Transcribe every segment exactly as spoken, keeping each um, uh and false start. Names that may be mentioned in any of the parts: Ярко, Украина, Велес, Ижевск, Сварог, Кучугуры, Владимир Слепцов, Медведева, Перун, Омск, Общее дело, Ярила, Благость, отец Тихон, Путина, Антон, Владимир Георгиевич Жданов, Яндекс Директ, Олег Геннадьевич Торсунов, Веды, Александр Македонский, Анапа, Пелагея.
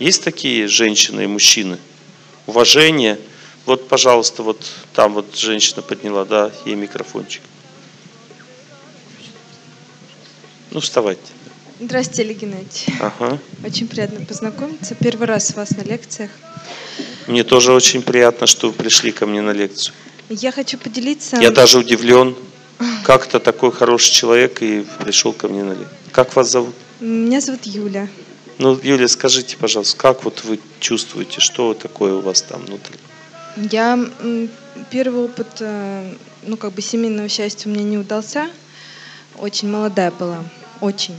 Есть такие женщины и мужчины? Уважение. Вот, пожалуйста, вот там вот женщина подняла, да, ей микрофончик. Ну, вставайте. Здравствуйте, Олег Геннадьевич. Ага. Очень приятно познакомиться. Первый раз вас на лекциях. Мне тоже очень приятно, что вы пришли ко мне на лекцию. Я хочу поделиться... Я даже удивлен, как-то такой хороший человек и пришел ко мне на лекцию. Как вас зовут? Меня зовут Юля. Ну, Юля, скажите, пожалуйста, как вот вы чувствуете, что такое у вас там внутри? Я... Первый опыт, ну, как бы семейного счастья у меня не удался. Очень молодая была, очень.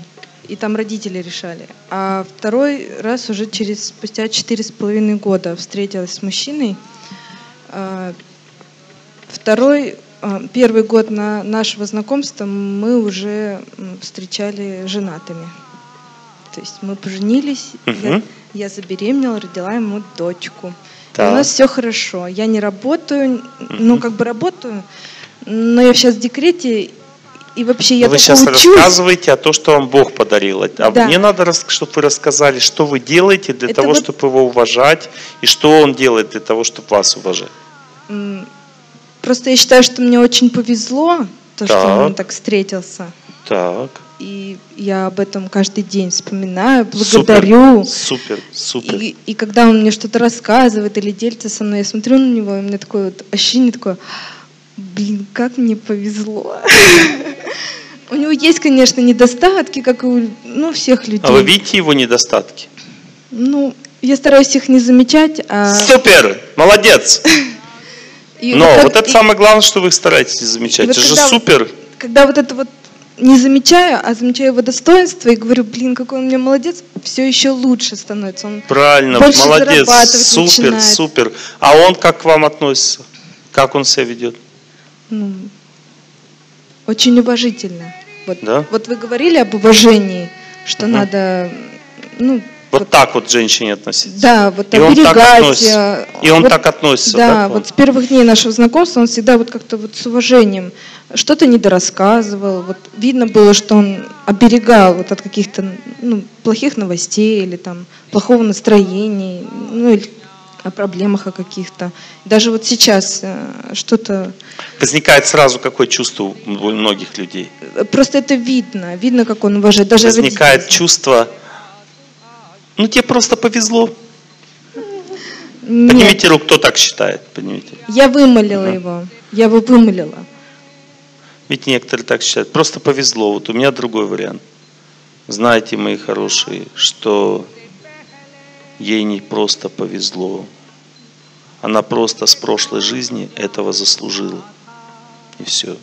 И там родители решали. А второй раз уже через, спустя четыре с половиной года встретилась с мужчиной. Второй, первый год на нашего знакомства мы уже встречали женатыми. То есть мы поженились, угу. я, я забеременела, родила ему дочку. Да. И у нас все хорошо. Я не работаю, угу. ну как бы работаю, но я сейчас в декрете. И вообще я Вы сейчас учусь. Рассказываете о том, что вам Бог подарил. А да. мне надо, чтобы вы рассказали, что вы делаете для Это того, вот... чтобы его уважать, и что он делает для того, чтобы вас уважать. Просто я считаю, что мне очень повезло, то, так. что он так встретился. Так. И я об этом каждый день вспоминаю, благодарю. Супер, супер. супер. И, и когда он мне что-то рассказывает или делится со мной, я смотрю на него, и у меня такое вот ощущение такое... Блин, как мне повезло. У него есть, конечно, недостатки, как и у ну, всех людей. А вы видите его недостатки? Ну, я стараюсь их не замечать. А... Супер! Молодец! И Но как... вот это и... самое главное, что вы их стараетесь замечать. Вот это же супер! Вот, когда вот это вот не замечаю, а замечаю его достоинство и говорю, блин, какой он у меня молодец, все еще лучше становится. Он Правильно, молодец, супер, начинает. супер. А он как к вам относится? Как он себя ведет? Ну, очень уважительно. Вот, да? вот вы говорили об уважении, что угу. надо... Ну, вот, вот так вот к женщине относиться. Да, вот и оберегать. И он вот, так относится. Да, так вот. вот с первых дней нашего знакомства он всегда вот как-то вот с уважением что-то недорассказывал. Вот видно было, что он оберегал вот от каких-то ну, плохих новостей или там плохого настроения, ну или... о проблемах о каких-то. Даже вот сейчас что-то... Возникает сразу какое чувство у многих людей? Просто это видно. Видно, как он уважает. Даже Возникает родители. чувство, ну тебе просто повезло. Нет. Поднимите руку, кто так считает. Поднимите. Я вымолила угу. его. Я его вымолила. Ведь некоторые так считают. Просто повезло. Вот у меня другой вариант. Знаете, мои хорошие, что... Ей не просто повезло. Она просто с прошлой жизни этого заслужила. И все.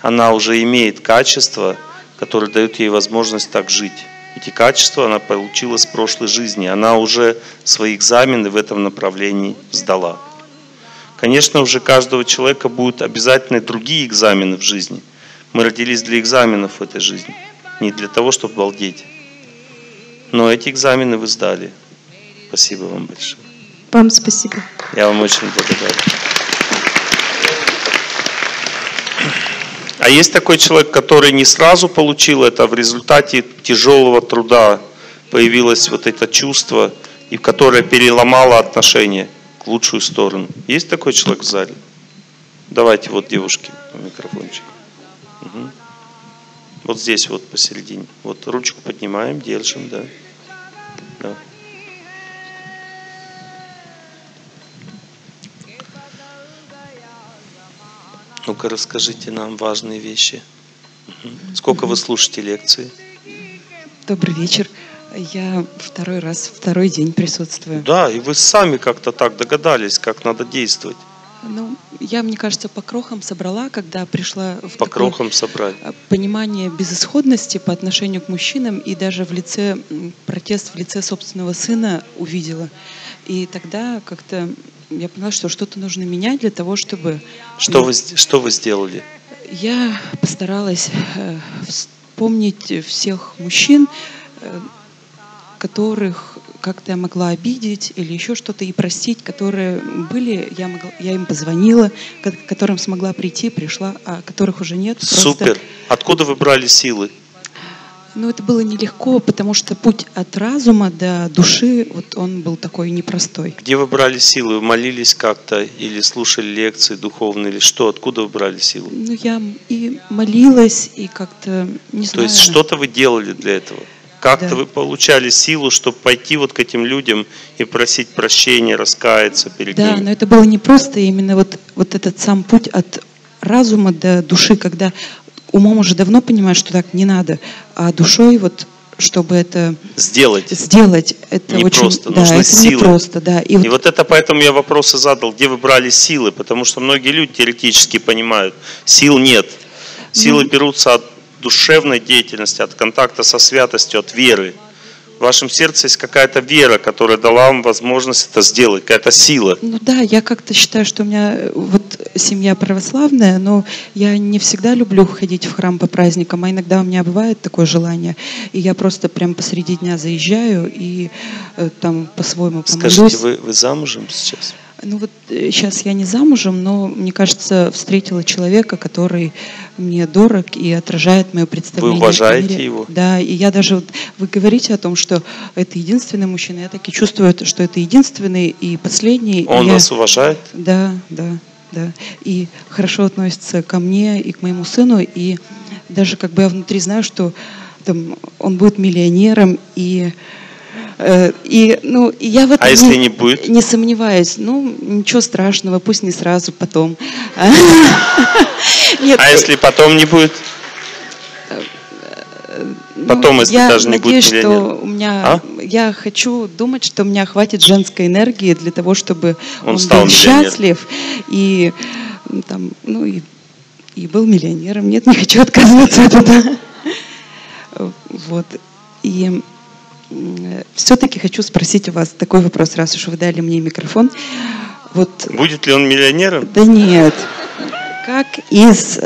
Она уже имеет качества, которые дают ей возможность так жить. Эти качества она получила с прошлой жизни. Она уже свои экзамены в этом направлении сдала. Конечно, уже каждого человека будут обязательно другие экзамены в жизни. Мы родились для экзаменов в этой жизни. Не для того, чтобы балдеть. Но эти экзамены вы сдали. Спасибо вам большое. Вам спасибо. Я вам очень благодарен. А есть такой человек, который не сразу получил это, а в результате тяжелого труда появилось вот это чувство, и которое переломало отношения к лучшую сторону. Есть такой человек в зале? Давайте вот девушке микрофончик. Угу. Вот здесь вот посередине. Вот ручку поднимаем, держим, да. да. Ну-ка, расскажите нам важные вещи. Угу. Сколько вы слушаете лекции? Добрый вечер. Я второй раз, второй день присутствую. Да, и вы сами как-то так догадались, как надо действовать. Ну, я, мне кажется, по крохам собрала, когда пришла в по крохам собрать. понимание безысходности по отношению к мужчинам, и даже в лице протест в лице собственного сына увидела. И тогда как-то я поняла, что что-то нужно менять для того, чтобы... Что, ну, вы, что вы сделали? Я постаралась вспомнить всех мужчин, которых... как-то я могла обидеть или еще что-то и простить, которые были, я, могла, я им позвонила, к которым смогла прийти, пришла, а которых уже нет. Супер! Просто... Откуда вы брали силы? Ну, это было нелегко, потому что путь от разума до души, вот он был такой непростой. Где вы брали силы? Молились как-то или слушали лекции духовные, или что? Откуда вы брали силы? Ну, я и молилась, и как-то, не знаю. То есть что-то вы делали для этого? Как-то да. Вы получали силу, чтобы пойти вот к этим людям и просить прощения, раскаяться перед ними? Да, но это было непросто, именно вот, вот этот сам путь от разума до души, когда... Умом уже давно понимаешь, что так не надо, а душой вот, чтобы это сделать, сделать это не очень просто, да, нужны это силы. Не просто, да. И, и вот... вот это поэтому я вопросы задал, где вы брали силы, потому что многие люди теоретически понимают, сил нет, силы ну... берутся от душевной деятельности, от контакта со святостью, от веры. В вашем сердце есть какая-то вера, которая дала вам возможность это сделать, какая-то сила. Ну да, я как-то считаю, что у меня вот семья православная, но я не всегда люблю ходить в храм по праздникам, а иногда у меня бывает такое желание, и я просто прям посреди дня заезжаю и э, там по-своему помолюсь. Скажите, вы, вы замужем сейчас? Ну вот сейчас я не замужем, но, мне кажется, встретила человека, который мне дорог и отражает мое представление. Вы уважаете его? Да, и я даже, вот, вы говорите о том, что это единственный мужчина, я так и чувствую, что это единственный и последний. Он вас уважает? Да, да, да. И хорошо относится ко мне и к моему сыну, и даже как бы я внутри знаю, что там, он будет миллионером и... И, ну, и я в этом а если не, не будет? Не сомневаюсь. Ну, ничего страшного, пусть не сразу, потом. А если потом не будет? Потом, если даже не будет миллионера? Я хочу думать, что у меня хватит женской энергии для того, чтобы он был счастлив и был миллионером. Нет, не хочу отказываться от этого. Вот. И... Все-таки хочу спросить у вас такой вопрос, раз уж вы дали мне микрофон. Вот, будет ли он миллионером? Да нет. Как из,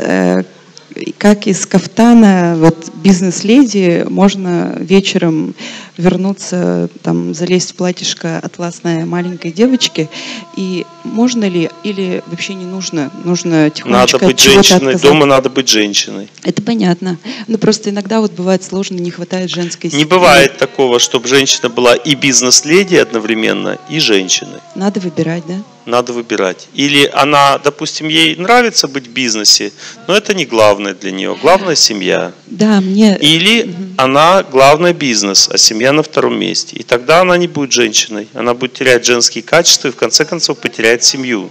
как из кафтана вот, бизнес-леди можно вечером вернуться, там, залезть в платьишко атласной маленькой девочки? И можно ли, или вообще не нужно? Нужно тихонечко надо быть женщиной, дома надо быть женщиной. Это понятно. Но просто иногда вот бывает сложно, не хватает женской силы. Не бывает такого, чтобы женщина была и бизнес-леди одновременно, и женщиной. Надо выбирать, да? Надо выбирать. Или она, допустим, ей нравится быть в бизнесе, но это не главное для нее. Главное семья. Да, мне... Или угу. она главное бизнес, а семья на втором месте. И тогда она не будет женщиной. Она будет терять женские качества и в конце концов потерять семью.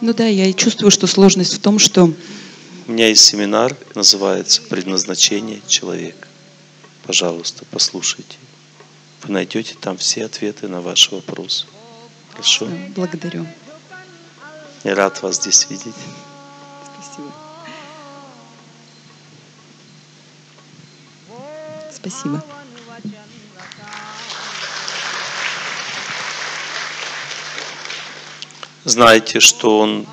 Ну да, я и чувствую, что сложность в том, что... У меня есть семинар, называется «Предназначение человека». Пожалуйста, послушайте. Вы найдете там все ответы на ваши вопросы. Хорошо? Благодарю. Я рад вас здесь видеть. Спасибо. Спасибо. Знайте, что он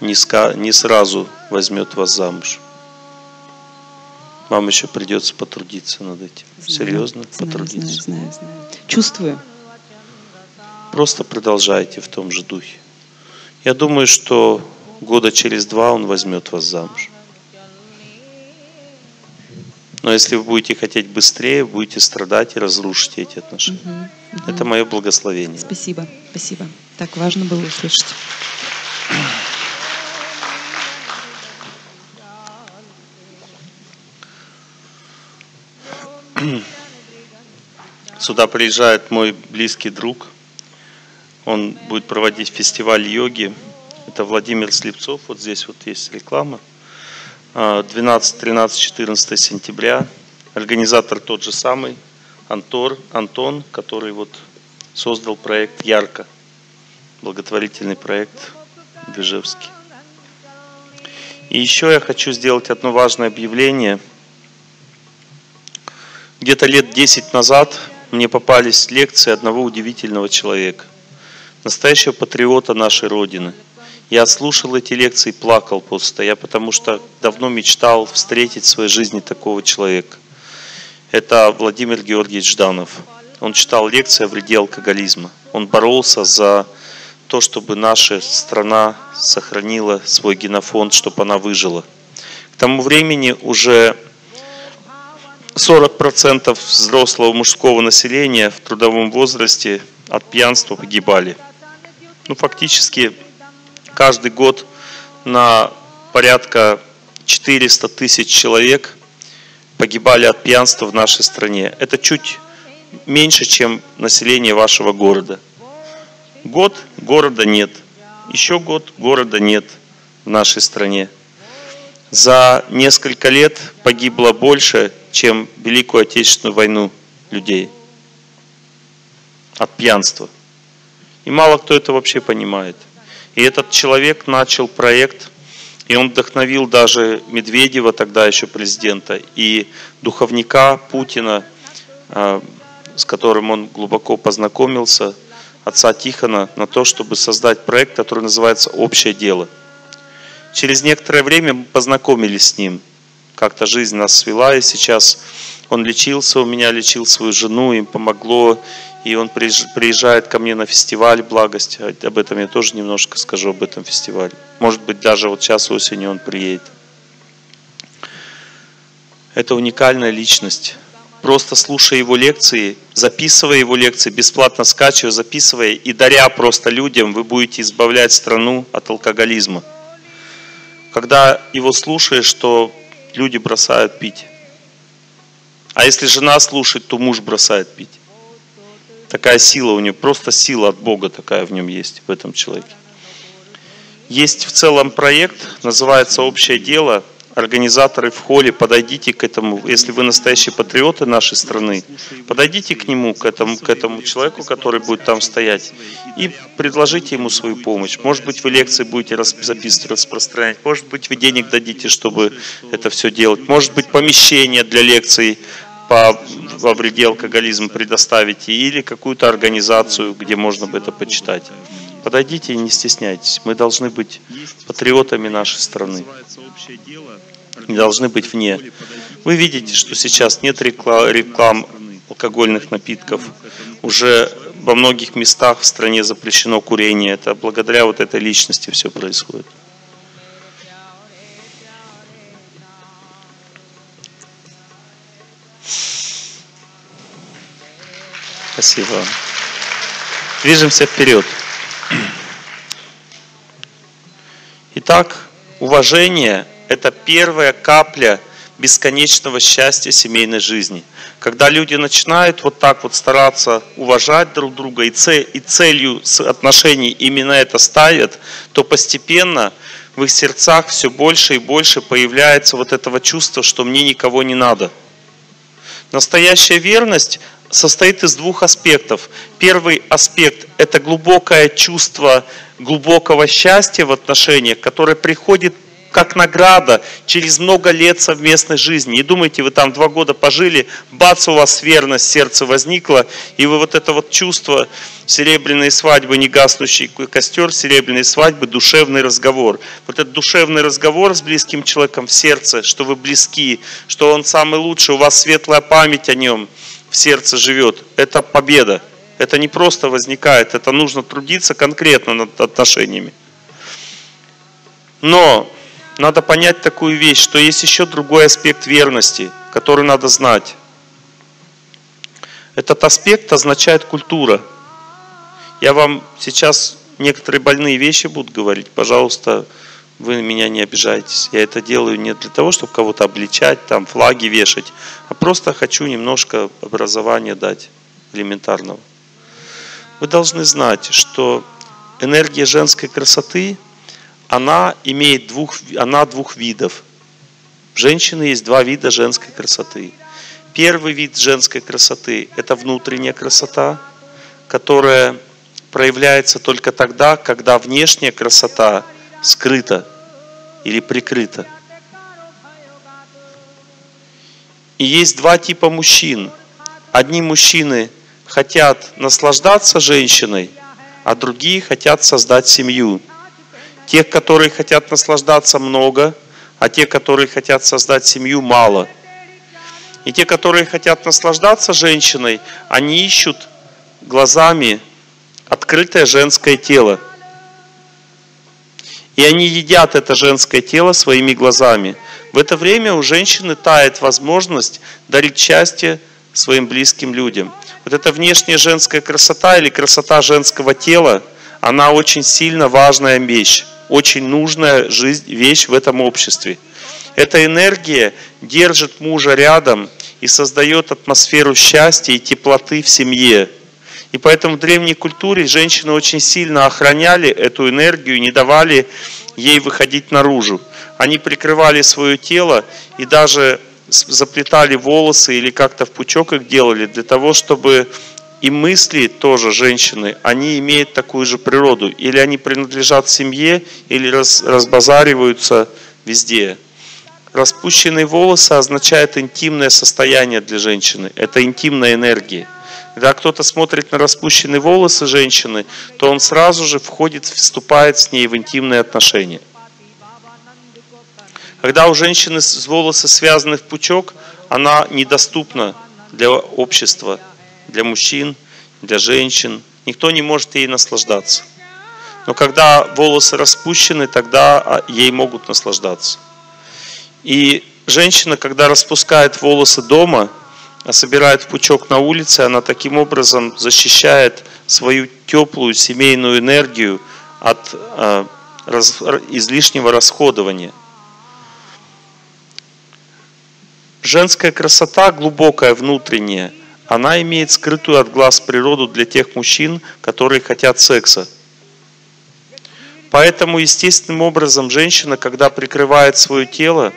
не, ска... не сразу возьмет вас замуж. Вам еще придется потрудиться над этим. Знаю, серьезно, знаю, потрудиться. Знаю, знаю, знаю. Чувствую. Просто продолжайте в том же духе. Я думаю, что года через два он возьмет вас замуж. Но если вы будете хотеть быстрее, будете страдать и разрушите эти отношения. Угу, угу. Это мое благословение. Спасибо, спасибо. Так важно было услышать. Сюда приезжает мой близкий друг. Он будет проводить фестиваль йоги. Это Владимир Слепцов. Вот здесь вот есть реклама. двенадцатое, тринадцатое, четырнадцатое сентября. Организатор тот же самый, Антон, Антон, который вот создал проект «Ярко», благотворительный проект в Ижевске. И еще я хочу сделать одно важное объявление. Где-то лет десять назад мне попались лекции одного удивительного человека, настоящего патриота нашей Родины. Я слушал эти лекции и плакал просто. Я потому что давно мечтал встретить в своей жизни такого человека. Это Владимир Георгиевич Жданов. Он читал лекции о вреде алкоголизма. Он боролся за то, чтобы наша страна сохранила свой генофонд, чтобы она выжила. К тому времени уже сорок процентов взрослого мужского населения в трудовом возрасте от пьянства погибали. Ну, фактически каждый год на порядка четырёхсот тысяч человек погибали от пьянства в нашей стране. Это чуть меньше, чем население вашего города. Год города нет. Еще год города нет в нашей стране. За несколько лет погибло больше, чем в Великую Отечественную войну людей от пьянства. И мало кто это вообще понимает. И этот человек начал проект, и он вдохновил даже Медведева, тогда еще президента, и духовника Путина, с которым он глубоко познакомился, отца Тихона, на то, чтобы создать проект, который называется «Общее дело». Через некоторое время мы познакомились с ним. Как-то жизнь нас свела, и сейчас он лечился у меня, лечил свою жену, им помогло. И он приезжает ко мне на фестиваль «Благость». Об этом я тоже немножко скажу, об этом фестивале. Может быть, даже вот сейчас осенью он приедет. Это уникальная личность. Просто слушая его лекции, записывая его лекции, бесплатно скачивая, записывая и даря просто людям, вы будете избавлять страну от алкоголизма. Когда его слушаешь, что люди бросают пить. А если жена слушает, то муж бросает пить. Такая сила у него, просто сила от Бога такая в нем есть, в этом человеке. Есть в целом проект, называется «Общее дело». Организаторы в холле, подойдите к этому, если вы настоящие патриоты нашей страны, подойдите к нему, к этому, к этому человеку, который будет там стоять, и предложите ему свою помощь. Может быть, вы лекции будете записывать, распространять, может быть, вы денег дадите, чтобы это все делать, может быть, помещение для лекций по, во вреде алкоголизма предоставите, или какую-то организацию, где можно бы это почитать. Подойдите и не стесняйтесь. Мы должны быть патриотами нашей страны. Не должны быть вне. Вы видите, что сейчас нет реклам алкогольных напитков. Уже во многих местах в стране запрещено курение. Это благодаря вот этой личности все происходит. Спасибо. Движемся вперед. Итак, уважение – это первая капля бесконечного счастья семейной жизни. Когда люди начинают вот так вот стараться уважать друг друга и целью отношений именно это ставят, то постепенно в их сердцах все больше и больше появляется вот этого чувства, что мне никого не надо. Настоящая верность – состоит из двух аспектов. Первый аспект – это глубокое чувство глубокого счастья в отношениях, которое приходит как награда через много лет совместной жизни. Не думайте, вы там два года пожили, бац, у вас верность, сердце возникло, и вы вот это вот чувство серебряной свадьбы, не гаснущий костер, серебряной свадьбы, душевный разговор. Вот этот душевный разговор с близким человеком в сердце, что вы близки, что он самый лучший, у вас светлая память о нем. В сердце живет, это победа. Это не просто возникает, это нужно трудиться конкретно над отношениями. Но надо понять такую вещь, что есть еще другой аспект верности, который надо знать. Этот аспект означает культура. Я вам сейчас некоторые больные вещи буду говорить, пожалуйста, вы меня не обижайтесь. Я это делаю не для того, чтобы кого-то обличать, там флаги вешать, а просто хочу немножко образования дать элементарного. Вы должны знать, что энергия женской красоты, она имеет двух, она двух видов. У женщины есть два вида женской красоты. Первый вид женской красоты – это внутренняя красота, которая проявляется только тогда, когда внешняя красота скрыто или прикрыто. И есть два типа мужчин. Одни мужчины хотят наслаждаться женщиной, а другие хотят создать семью. Тех, которые хотят наслаждаться, много, а те, которые хотят создать семью, мало. И те, которые хотят наслаждаться женщиной, они ищут глазами открытое женское тело. И они едят это женское тело своими глазами. В это время у женщины тает возможность дарить счастье своим близким людям. Вот эта внешняя женская красота или красота женского тела, она очень сильно важная вещь, очень нужная вещь в этом обществе. Эта энергия держит мужа рядом и создает атмосферу счастья и теплоты в семье. И поэтому в древней культуре женщины очень сильно охраняли эту энергию, не давали ей выходить наружу. Они прикрывали свое тело и даже заплетали волосы или как-то в пучок их делали, для того, чтобы и мысли тоже женщины, они имеют такую же природу. Или они принадлежат семье, или раз, разбазариваются везде. Распущенные волосы означают интимное состояние для женщины. Это интимная энергия. Когда кто-то смотрит на распущенные волосы женщины, то он сразу же входит, вступает с ней в интимные отношения. Когда у женщины волосы связаны в пучок, она недоступна для общества, для мужчин, для женщин. Никто не может ей наслаждаться. Но когда волосы распущены, тогда ей могут наслаждаться. И женщина, когда распускает волосы дома, а собирает пучок на улице, она таким образом защищает свою теплую семейную энергию от э, раз, излишнего расходования. Женская красота, глубокая, внутренняя, она имеет скрытую от глаз природу для тех мужчин, которые хотят секса. Поэтому естественным образом женщина, когда прикрывает свое тело,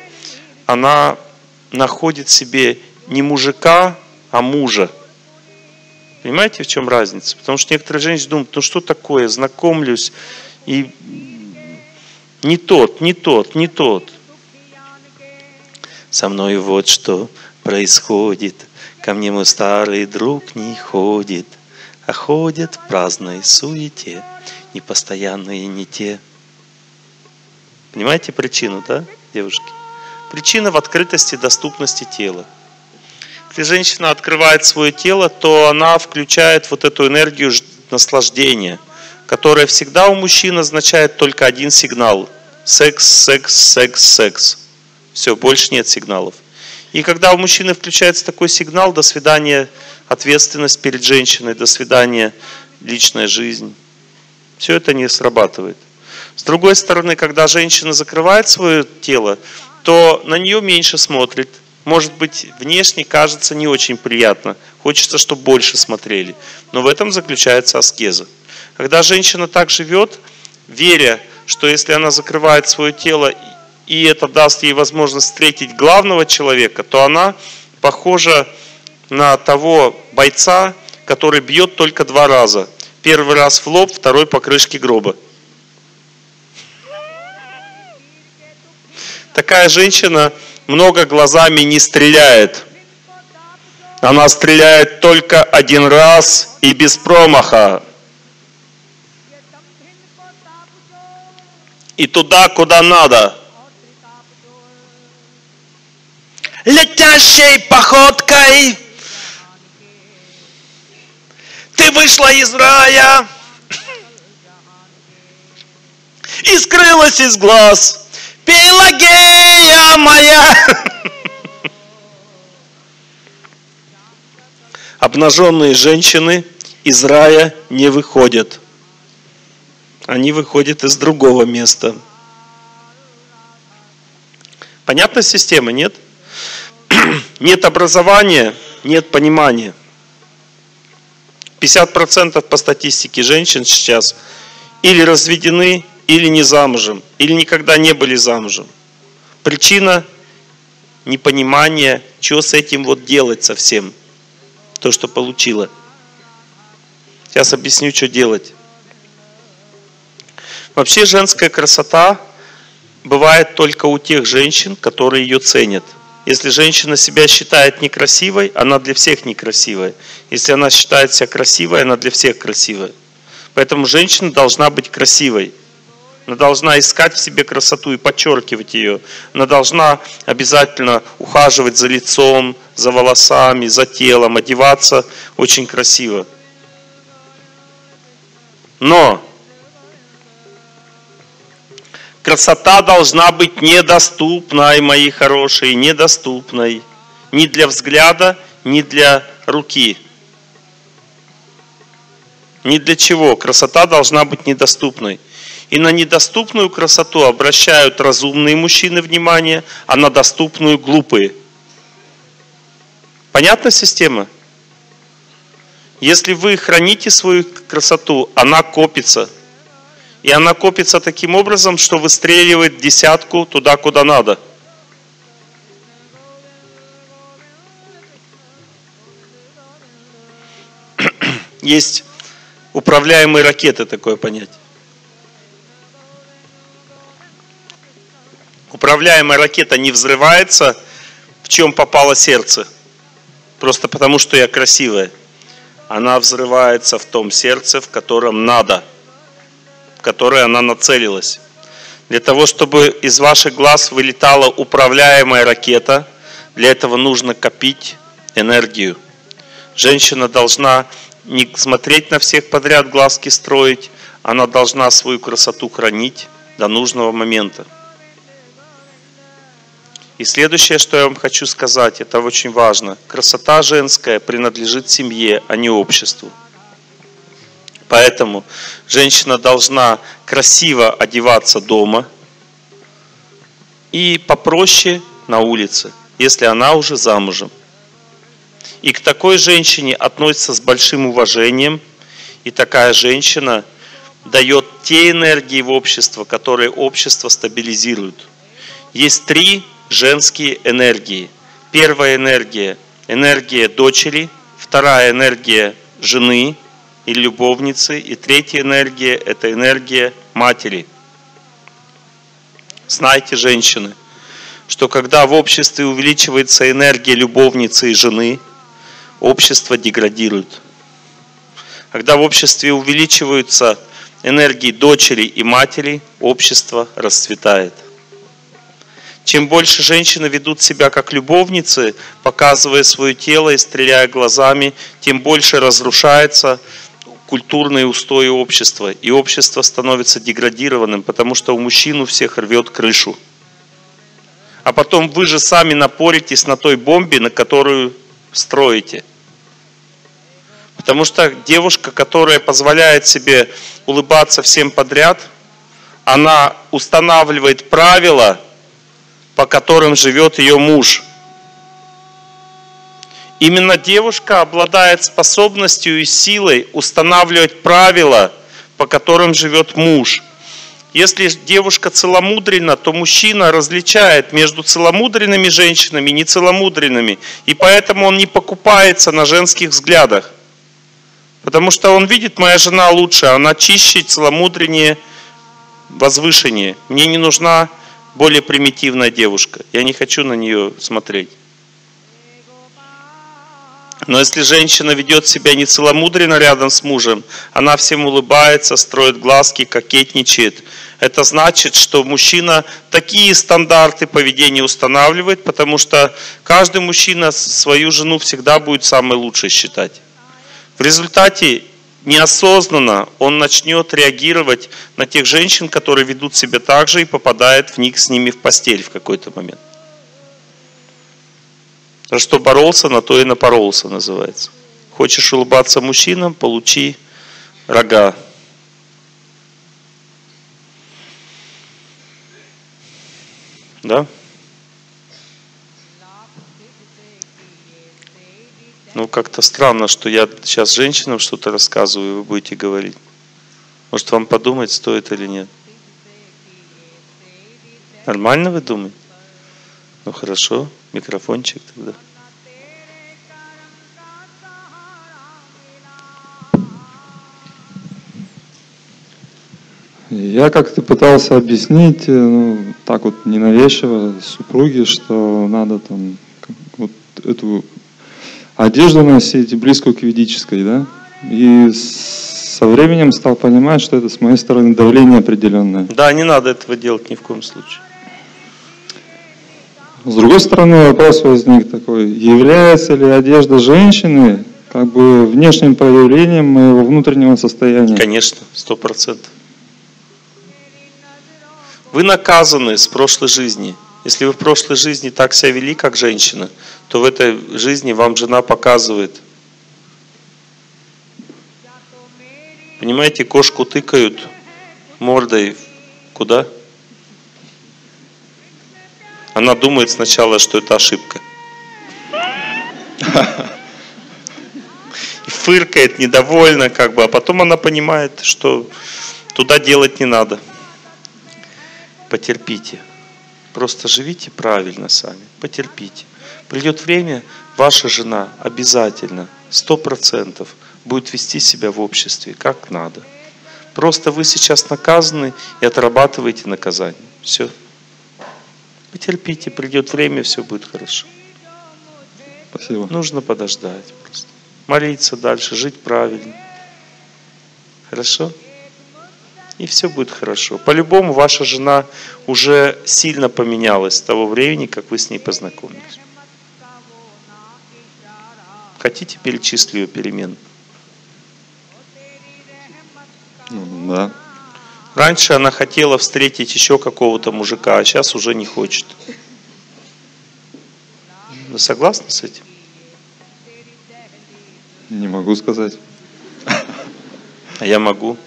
она находит в себе не мужика, а мужа. Понимаете, в чем разница? Потому что некоторые женщины думают, ну что такое, знакомлюсь, и не тот, не тот, не тот. Со мной вот что происходит, ко мне мой старый друг не ходит, а ходят в праздной суете, непостоянные не те. Понимаете причину, да, девушки? Причина в открытости, доступности тела. Если женщина открывает свое тело, то она включает вот эту энергию наслаждения, которая всегда у мужчин означает только один сигнал. Секс, секс, секс, секс. Все, больше нет сигналов. И когда у мужчины включается такой сигнал, до свидания ответственность перед женщиной, до свидания личная жизнь. Все это не срабатывает. С другой стороны, когда женщина закрывает свое тело, то на нее меньше смотрит. Может быть, внешне кажется не очень приятно. Хочется, чтобы больше смотрели. Но в этом заключается аскеза. Когда женщина так живет, веря, что если она закрывает свое тело, и это даст ей возможность встретить главного человека, то она похожа на того бойца, который бьет только два раза. Первый раз в лоб, второй по крышке гроба. Такая женщина много глазами не стреляет. Она стреляет только один раз и без промаха. И туда, куда надо. Летящей походкой ты вышла из рая и скрылась из глаз. Пелагея моя! Обнаженные женщины из рая не выходят. Они выходят из другого места. Понятна система, нет? Нет образования, нет понимания. пятьдесят процентов по статистике женщин сейчас или разведены, или не замужем, или никогда не были замужем. Причина – непонимание, что с этим вот делать совсем. То, что получила. Сейчас объясню, что делать. Вообще женская красота бывает только у тех женщин, которые ее ценят. Если женщина себя считает некрасивой, она для всех некрасивая. Если она считает себя красивой, она для всех красивая. Поэтому женщина должна быть красивой. Она должна искать в себе красоту и подчеркивать ее. Она должна обязательно ухаживать за лицом, за волосами, за телом, одеваться очень красиво. Но Красота должна быть недоступной, мои хорошие, недоступной. Ни для взгляда, ни для руки. Ни для чего. Красота должна быть недоступной. И на недоступную красоту обращают разумные мужчины внимание, а на доступную глупые. Понятна система? Если вы храните свою красоту, она копится. И она копится таким образом, что выстреливает десятку туда, куда надо. Есть управляемые ракеты, такое понятие. Управляемая ракета не взрывается, в чем попало сердце. Просто потому, что я красивая. Она взрывается в том сердце, в котором надо, в которое она нацелилась. Для того, чтобы из ваших глаз вылетала управляемая ракета, для этого нужно копить энергию. Женщина должна не смотреть на всех подряд, глазки строить, она должна свою красоту хранить до нужного момента. И следующее, что я вам хочу сказать, это очень важно. Красота женская принадлежит семье, а не обществу. Поэтому женщина должна красиво одеваться дома и попроще на улице, если она уже замужем. И к такой женщине относятся с большим уважением. И такая женщина дает те энергии в общество, которые общество стабилизирует. Есть три женские энергии. Первая энергия – энергия дочери, вторая энергия жены и любовницы, и третья энергия – это энергия матери. Знайте, женщины, что когда в обществе увеличивается энергия любовницы и жены, общество деградирует. Когда в обществе увеличиваются энергии дочери и матери, общество расцветает. Чем больше женщины ведут себя как любовницы, показывая свое тело и стреляя глазами, тем больше разрушаются культурные устои общества. И общество становится деградированным, потому что у мужчин у всех рвет крышу. А потом вы же сами напоритесь на той бомбе, на которую строите. Потому что девушка, которая позволяет себе улыбаться всем подряд, она устанавливает правила, по которым живет ее муж. Именно девушка обладает способностью и силой устанавливать правила, по которым живет муж. Если девушка целомудрена, то мужчина различает между целомудренными женщинами и нецеломудренными. И поэтому он не покупается на женских взглядах. Потому что он видит, моя жена лучше, она чище, целомудреннее, возвышеннее. Мне не нужна более примитивная девушка. Я не хочу на нее смотреть. Но если женщина ведет себя нецеломудренно рядом с мужем, она всем улыбается, строит глазки, кокетничает. Это значит, что мужчина такие стандарты поведения устанавливает, потому что каждый мужчина свою жену всегда будет самой лучшей считать. В результате неосознанно он начнет реагировать на тех женщин, которые ведут себя так же, и попадает в них с ними в постель в какой-то момент. За что боролся, на то и напоролся, называется. Хочешь улыбаться мужчинам, получи рога. Да? Ну, как-то странно, что я сейчас женщинам что-то рассказываю, и вы будете говорить. Может, вам подумать, стоит или нет? Нормально вы думаете? Ну, хорошо. Микрофончик тогда. Я как-то пытался объяснить, ну, так вот ненавязчиво супруге, что надо там вот эту одежду носить близкую к ведической, да? И со временем стал понимать, что это с моей стороны давление определенное. Да, не надо этого делать ни в коем случае. С другой стороны, вопрос возник такой: является ли одежда женщины как бы внешним проявлением моего внутреннего состояния? Конечно, сто процентов. Вы наказаны с прошлой жизни. Если вы в прошлой жизни так себя вели, как женщина, то в этой жизни вам жена показывает. Понимаете, кошку тыкают мордой куда? Она думает сначала, что это ошибка. И фыркает, недовольна, как бы, а потом она понимает, что туда делать не надо. Потерпите. Просто живите правильно сами. Потерпите. Придет время, ваша жена обязательно, сто процентов, будет вести себя в обществе как надо. Просто вы сейчас наказаны и отрабатываете наказание. Все. Потерпите, придет время, все будет хорошо. Спасибо. Нужно подождать просто. Молиться дальше, жить правильно. Хорошо? И все будет хорошо. По-любому ваша жена уже сильно поменялась с того времени, как вы с ней познакомились. Хотите, перечислю ее перемен? Ну, да. Раньше она хотела встретить еще какого-то мужика, а сейчас уже не хочет. Вы согласны с этим? Не могу сказать. А я могу.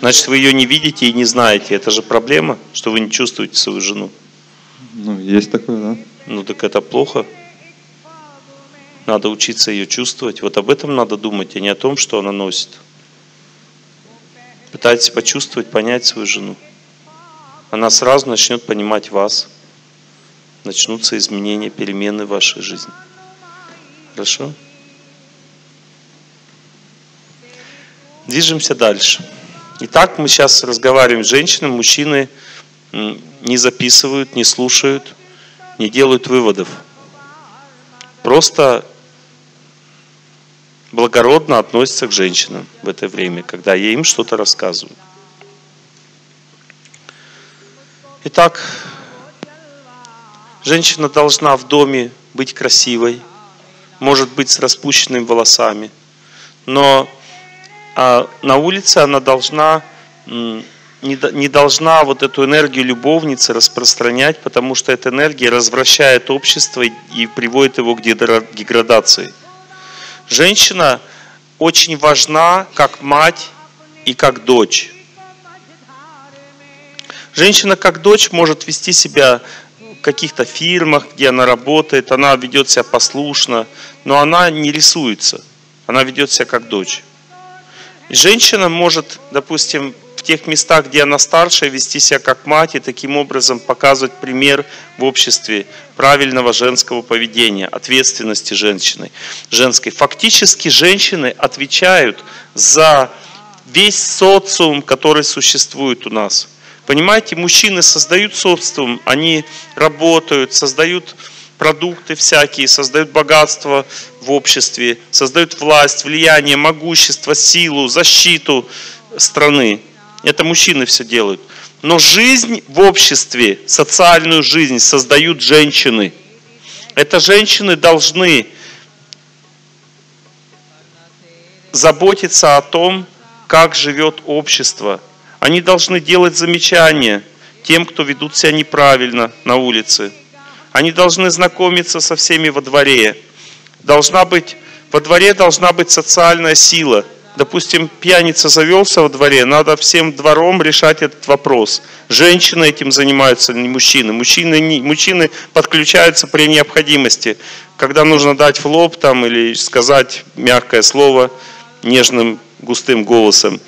Значит, вы ее не видите и не знаете. Это же проблема, что вы не чувствуете свою жену. Ну, есть такое, да. Ну, так это плохо. Надо учиться ее чувствовать. Вот об этом надо думать, а не о том, что она носит. Пытайтесь почувствовать, понять свою жену. Она сразу начнет понимать вас. Начнутся изменения, перемены в вашей жизни. Хорошо? Движемся дальше. Итак, мы сейчас разговариваем с женщинами. Мужчины не записывают, не слушают, не делают выводов. Просто благородно относятся к женщинам в это время, когда я им что-то рассказываю. Итак, женщина должна в доме быть красивой, может быть с распущенными волосами, но на улице она должна, не должна вот эту энергию любовницы распространять, потому что эта энергия развращает общество и приводит его к деградации. Женщина очень важна как мать и как дочь. Женщина как дочь может вести себя в каких-то фирмах, где она работает, она ведет себя послушно, но она не рисуется, она ведет себя как дочь. И женщина может, допустим, в тех местах, где она старше, вести себя как мать и таким образом показывать пример в обществе правильного женского поведения, ответственности женщины, женской. Фактически женщины отвечают за весь социум, который существует у нас. Понимаете, мужчины создают социум, они работают, создают продукты всякие, создают богатство в обществе, создают власть, влияние, могущество, силу, защиту страны. Это мужчины все делают. Но жизнь в обществе, социальную жизнь создают женщины. Это женщины должны заботиться о том, как живет общество. Они должны делать замечания тем, кто ведут себя неправильно на улице. Они должны знакомиться со всеми во дворе. Должна быть, во дворе должна быть социальная сила. Допустим, пьяница завелся во дворе, надо всем двором решать этот вопрос. Женщины этим занимаются, не мужчины. Мужчины, не, мужчины подключаются при необходимости, когда нужно дать в лоб там, или сказать мягкое слово нежным густым голосом.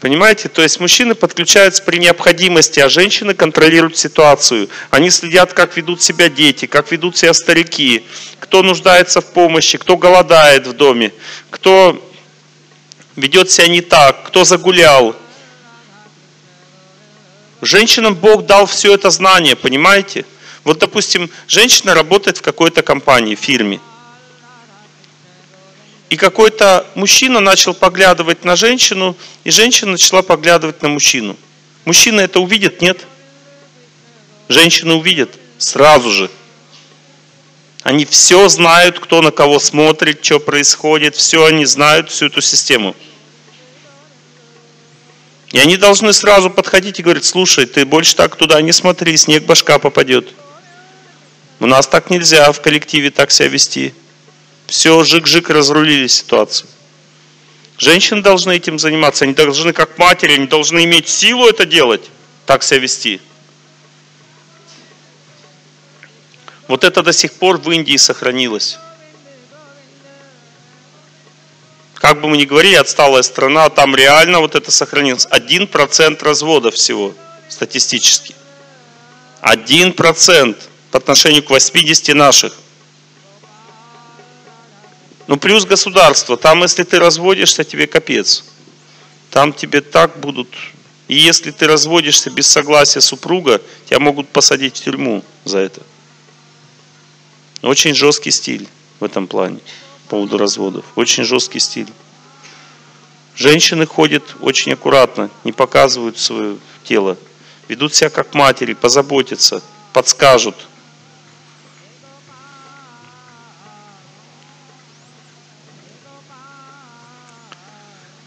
Понимаете? То есть мужчины подключаются при необходимости, а женщины контролируют ситуацию. Они следят, как ведут себя дети, как ведут себя старики, кто нуждается в помощи, кто голодает в доме, кто ведет себя не так, кто загулял. Женщинам Бог дал все это знание, понимаете? Вот, допустим, женщина работает в какой-то компании, фирме. И какой-то мужчина начал поглядывать на женщину, и женщина начала поглядывать на мужчину. Мужчина это увидит? Нет. Женщина увидит сразу же. Они все знают, кто на кого смотрит, что происходит, все они знают, всю эту систему. И они должны сразу подходить и говорить: слушай, ты больше так туда не смотри, снег башка попадет. У нас так нельзя в коллективе так себя вести. Все, жик-жик, разрулили ситуацию. Женщины должны этим заниматься, они должны, как матери, они должны иметь силу это делать, так себя вести. Вот это до сих пор в Индии сохранилось. Как бы мы ни говорили, отсталая страна, там реально вот это сохранилось. один процент разводов всего, статистически. один процент по отношению к восьмидесяти наших. Ну плюс государство, там если ты разводишься, тебе капец. Там тебе так будут. И если ты разводишься без согласия супруга, тебя могут посадить в тюрьму за это. Очень жесткий стиль в этом плане. По поводу разводов. Очень жесткий стиль. Женщины ходят очень аккуратно, не показывают свое тело. Ведут себя как матери, позаботятся, подскажут.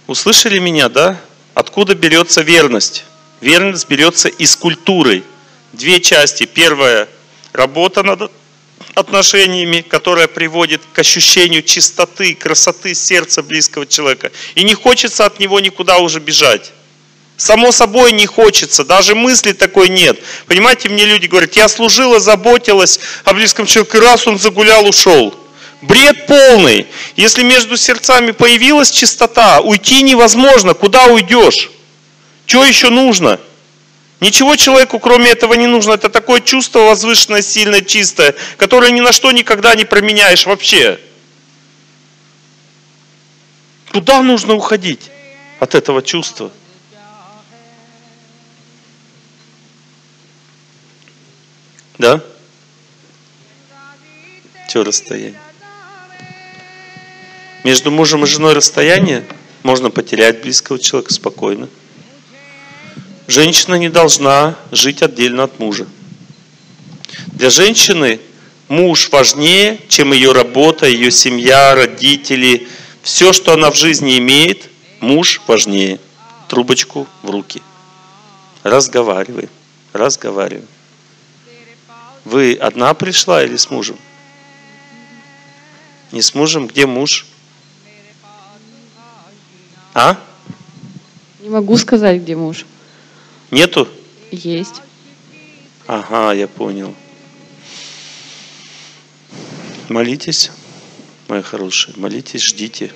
Услышали меня, да? Откуда берется верность? Верность берется из культуры. Две части. Первая – работа над отношениями, которая приводит к ощущению чистоты, красоты сердца близкого человека. И не хочется от него никуда уже бежать. Само собой не хочется, даже мысли такой нет. Понимаете, мне люди говорят: я служила, заботилась о близком человеке, раз он загулял, ушел. Бред полный. Если между сердцами появилась чистота, уйти невозможно, куда уйдешь? Что еще нужно? Ничего человеку кроме этого не нужно. Это такое чувство возвышенное, сильное, чистое, которое ни на что никогда не променяешь вообще. Куда нужно уходить от этого чувства? Да? Что расстояние? Между мужем и женой расстояние можно потерять близкого человека спокойно. Женщина не должна жить отдельно от мужа. Для женщины муж важнее, чем ее работа, ее семья, родители. Все, что она в жизни имеет, муж важнее. Трубочку в руки. Разговаривай, разговаривай. Вы одна пришла или с мужем? Не с мужем, где муж? А? Не могу сказать, где муж. Нету? Есть. Ага, я понял. Молитесь, мои хорошие, молитесь, ждите.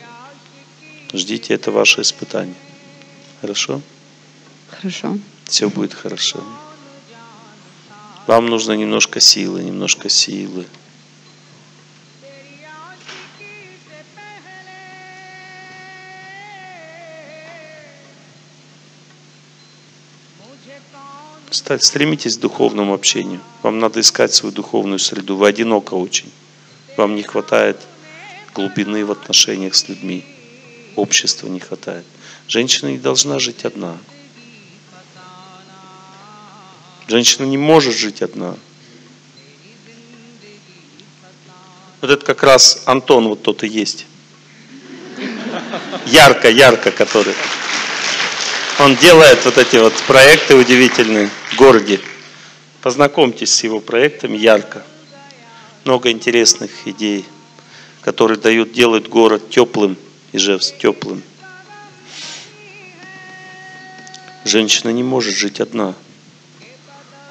Ждите, это ваше испытание. Хорошо? Хорошо. Все будет хорошо. Вам нужно немножко силы, немножко силы. Стремитесь к духовному общению. Вам надо искать свою духовную среду. Вы одиноко очень. Вам не хватает глубины в отношениях с людьми. Общества не хватает. Женщина не должна жить одна. Женщина не может жить одна. Вот это как раз Антон вот тот и есть. Ярко, ярко который. Он делает вот эти вот проекты удивительные в городе. Познакомьтесь с его проектами «Ярко». Много интересных идей, которые дают, делают город теплым, Ижевск теплым. Женщина не может жить одна.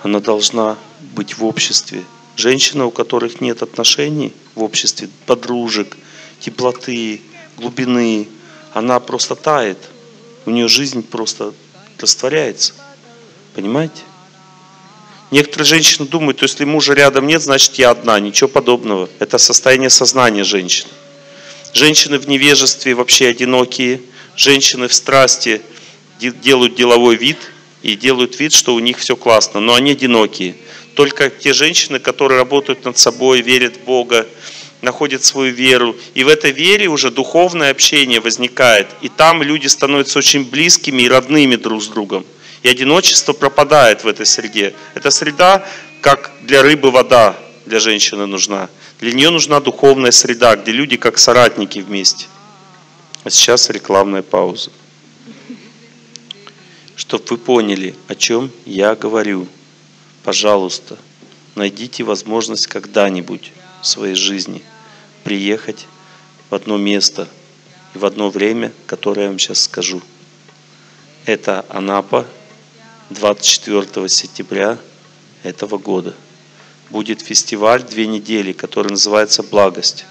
Она должна быть в обществе. Женщина, у которых нет отношений в обществе, подружек, теплоты, глубины, она просто тает. У нее жизнь просто растворяется. Понимаете? Некоторые женщины думают: если мужа рядом нет, значит я одна. Ничего подобного. Это состояние сознания женщины. Женщины в невежестве вообще одинокие. Женщины в страсти делают деловой вид и делают вид, что у них все классно. Но они одинокие. Только те женщины, которые работают над собой, верят в Бога, находит свою веру. И в этой вере уже духовное общение возникает. И там люди становятся очень близкими и родными друг с другом. И одиночество пропадает в этой среде. Эта среда, как для рыбы вода, для женщины нужна. Для нее нужна духовная среда, где люди как соратники вместе. А сейчас рекламная пауза. чтобы вы поняли, о чем я говорю. Пожалуйста, найдите возможность когда-нибудь в своей жизни приехать в одно место и в одно время, которое я вам сейчас скажу. Это Анапа, двадцать четвёртого сентября этого года. Будет фестиваль две недели, который называется «Благость».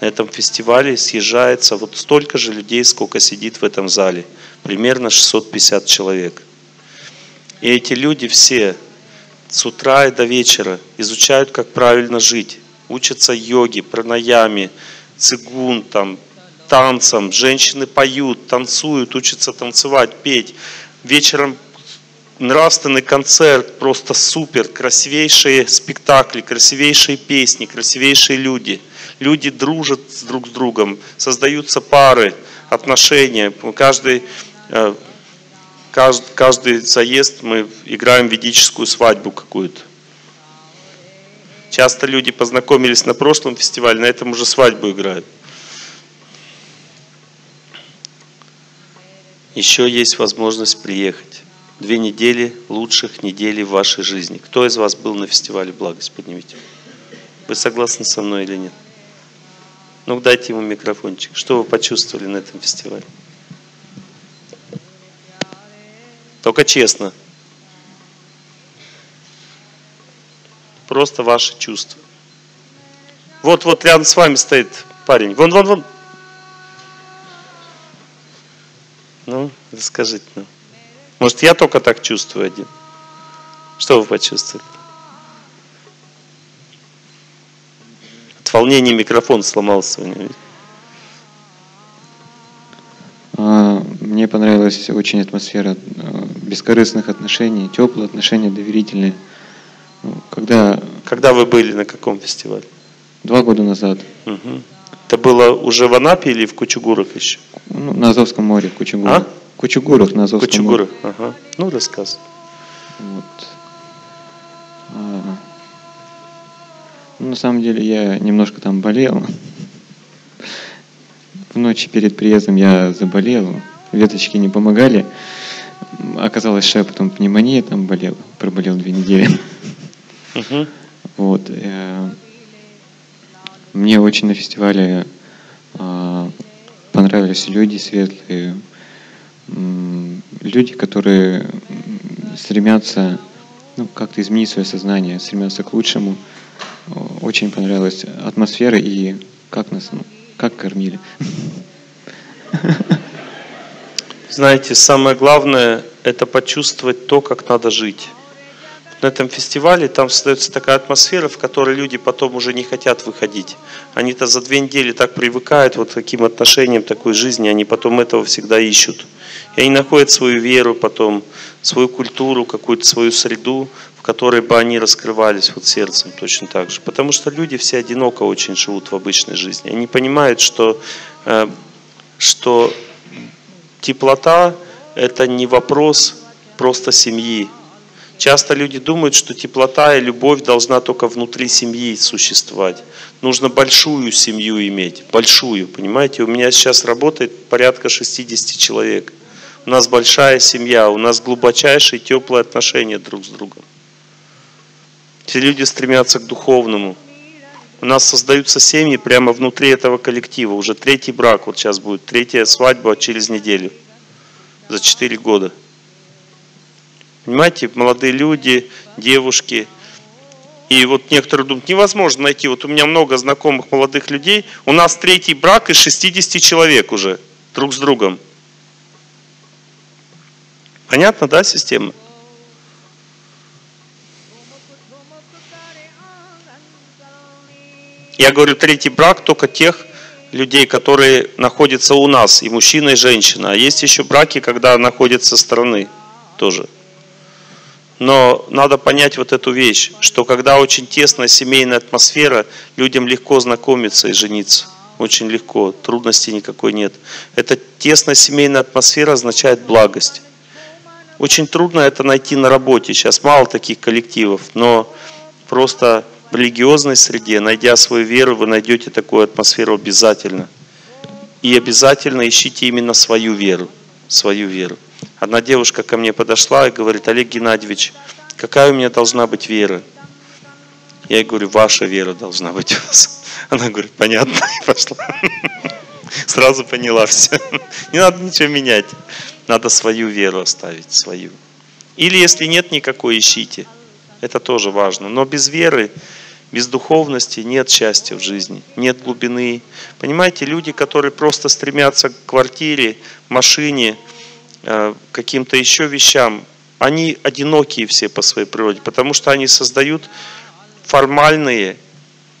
На этом фестивале съезжается вот столько же людей, сколько сидит в этом зале. Примерно шестьсот пятьдесят человек. И эти люди все с утра и до вечера изучают, как правильно жить. Учатся йоге, пранаяме, цигун, там, танцам. Женщины поют, танцуют, учатся танцевать, петь. Вечером нравственный концерт, просто супер, красивейшие спектакли, красивейшие песни, красивейшие люди. Люди дружат друг с другом, создаются пары, отношения. Каждый, каждый, каждый заезд мы играем ведическую свадьбу какую-то. Часто люди познакомились на прошлом фестивале, на этом уже свадьбу играют. Еще есть возможность приехать. Две недели лучших недель в вашей жизни. Кто из вас был на фестивале «Благость»? Поднимите. Вы согласны со мной или нет? Ну, дайте ему микрофончик. Что вы почувствовали на этом фестивале? Только честно. Просто ваши чувства. Вот, вот рядом с вами стоит парень. Вон, вон, вон. Ну, расскажите нам. Может, я только так чувствую один? Что вы почувствовали? От волнения микрофон сломался у него. Мне понравилась очень атмосфера бескорыстных отношений, теплые отношения, доверительные. Когда... Когда вы были на каком фестивале? Два года назад. Угу. Это было уже в Анапе или в Кучугурах еще? Ну, на Азовском море, в Кучугурах. А? Кучугурах, на Азовском Кучугурах, море. Ага. Ну, рассказ. Вот. А, ну, на самом деле, я немножко там болел. В ночь перед приездом я заболел. Веточки не помогали. Оказалось, что я потом пневмония там болел. Проболел две недели. Угу. Вот. Мне очень на фестивале э, понравились люди светлые, э, люди, которые стремятся ну, как-то изменить свое сознание, стремятся к лучшему. Очень понравилась атмосфера и как нас, как кормили. Знаете, самое главное – это почувствовать то, как надо жить. На этом фестивале там создается такая атмосфера, в которой люди потом уже не хотят выходить. Они-то за две недели так привыкают вот к таким отношениям, такой жизни, они потом этого всегда ищут. И они находят свою веру потом, свою культуру, какую-то свою среду, в которой бы они раскрывались вот сердцем точно так же. Потому что люди все одиноко очень живут в обычной жизни. Они понимают, что, что теплота – это не вопрос просто семьи. Часто люди думают, что теплота и любовь должна только внутри семьи существовать. Нужно большую семью иметь, большую, понимаете? У меня сейчас работает порядка шестидесяти человек. У нас большая семья, у нас глубочайшие теплые отношения друг с другом. Все люди стремятся к духовному. У нас создаются семьи прямо внутри этого коллектива. Уже третий брак, вот сейчас будет третья свадьба через неделю, за четыре года. Понимаете, молодые люди, девушки. И вот некоторые думают, невозможно найти. Вот у меня много знакомых молодых людей. У нас третий брак из шестидесяти человек уже друг с другом. Понятно, да, система? Я говорю, третий брак только тех людей, которые находятся у нас, и мужчина, и женщина. А есть еще браки, когда находятся со стороны тоже. Но надо понять вот эту вещь, что когда очень тесная семейная атмосфера, людям легко знакомиться и жениться. Очень легко, трудностей никакой нет. Эта тесная семейная атмосфера означает благость. Очень трудно это найти на работе, сейчас мало таких коллективов, но просто в религиозной среде, найдя свою веру, вы найдете такую атмосферу обязательно. И обязательно ищите именно свою веру, свою веру. Одна девушка ко мне подошла и говорит: Олег Геннадьевич, какая у меня должна быть вера? Я ей говорю: ваша вера должна быть у вас. Она говорит: понятно, и пошла. Сразу поняла все. Не надо ничего менять. Надо свою веру оставить, свою. Или если нет никакой, ищите. Это тоже важно. Но без веры, без духовности нет счастья в жизни, нет глубины. Понимаете, люди, которые просто стремятся к квартире, машине, к каким-то еще вещам, они одинокие все по своей природе, потому что они создают формальные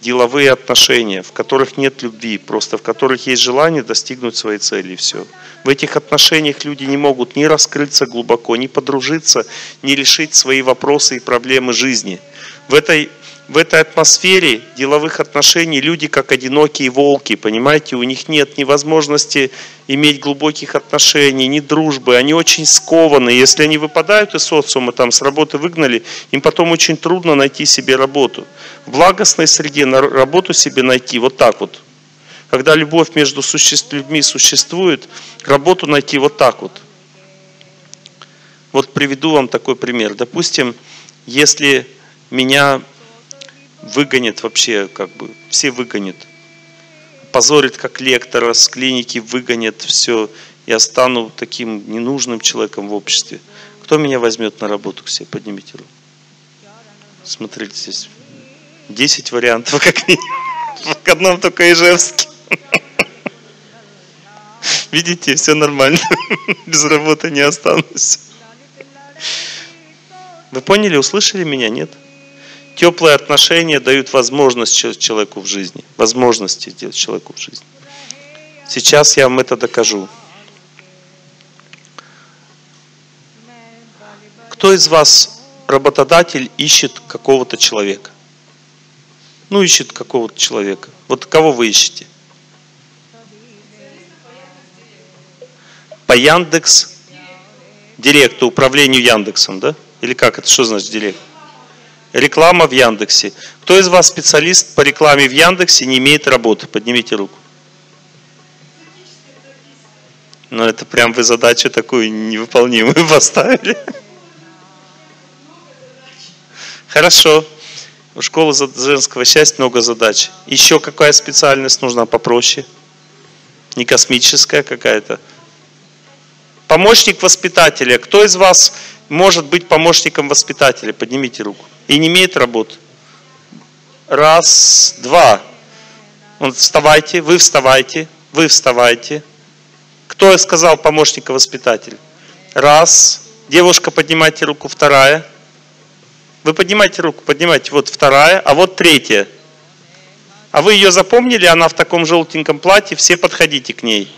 деловые отношения, в которых нет любви, просто в которых есть желание достигнуть своей цели, и все. В этих отношениях люди не могут ни раскрыться глубоко, ни подружиться, ни решить свои вопросы и проблемы жизни. В этой, в этой атмосфере деловых отношений люди как одинокие волки, понимаете, у них нет ни возможности иметь глубоких отношений, ни дружбы, они очень скованы. Если они выпадают из социума, там с работы выгнали, им потом очень трудно найти себе работу. В благостной среде работу себе найти вот так вот. Когда любовь между людьми существует, работу найти вот так вот. Вот приведу вам такой пример. Допустим, если меня выгонят вообще, как бы, все выгонят. Позорят как лектора, с клиники выгонят, все. Я стану таким ненужным человеком в обществе. Кто меня возьмет на работу к себе? Поднимите руку. Смотрите здесь. десять вариантов, как минимум. В одном только Ижевске. Видите, все нормально. Без работы не останусь. Вы поняли, услышали меня, нет? Теплые отношения дают возможность человеку в жизни. Возможности делать человеку в жизни. Сейчас я вам это докажу. Кто из вас, работодатель, ищет какого-то человека? Ну, ищет какого-то человека. Вот кого вы ищете? По Яндекс Директу, управлению Яндексом, да? Или как это? Что значит Директ? Реклама в Яндексе. Кто из вас специалист по рекламе в Яндексе, не имеет работы? Поднимите руку. Ну, это прям вы задачу такую невыполнимую поставили. Хорошо. У школы женского счастья много задач. Еще какая специальность нужна попроще? Не космическая какая-то. Помощник воспитателя. Кто из вас может быть помощником воспитателя? Поднимите руку. И не имеет работы. Раз, два. Вставайте, вы вставайте, вы вставайте. Кто сказал помощника воспитателя? Раз. Девушка, поднимайте руку. Вторая. Вы поднимайте руку, поднимайте. Вот вторая, а вот третья. А вы ее запомнили? Она в таком желтеньком платье. Все подходите к ней.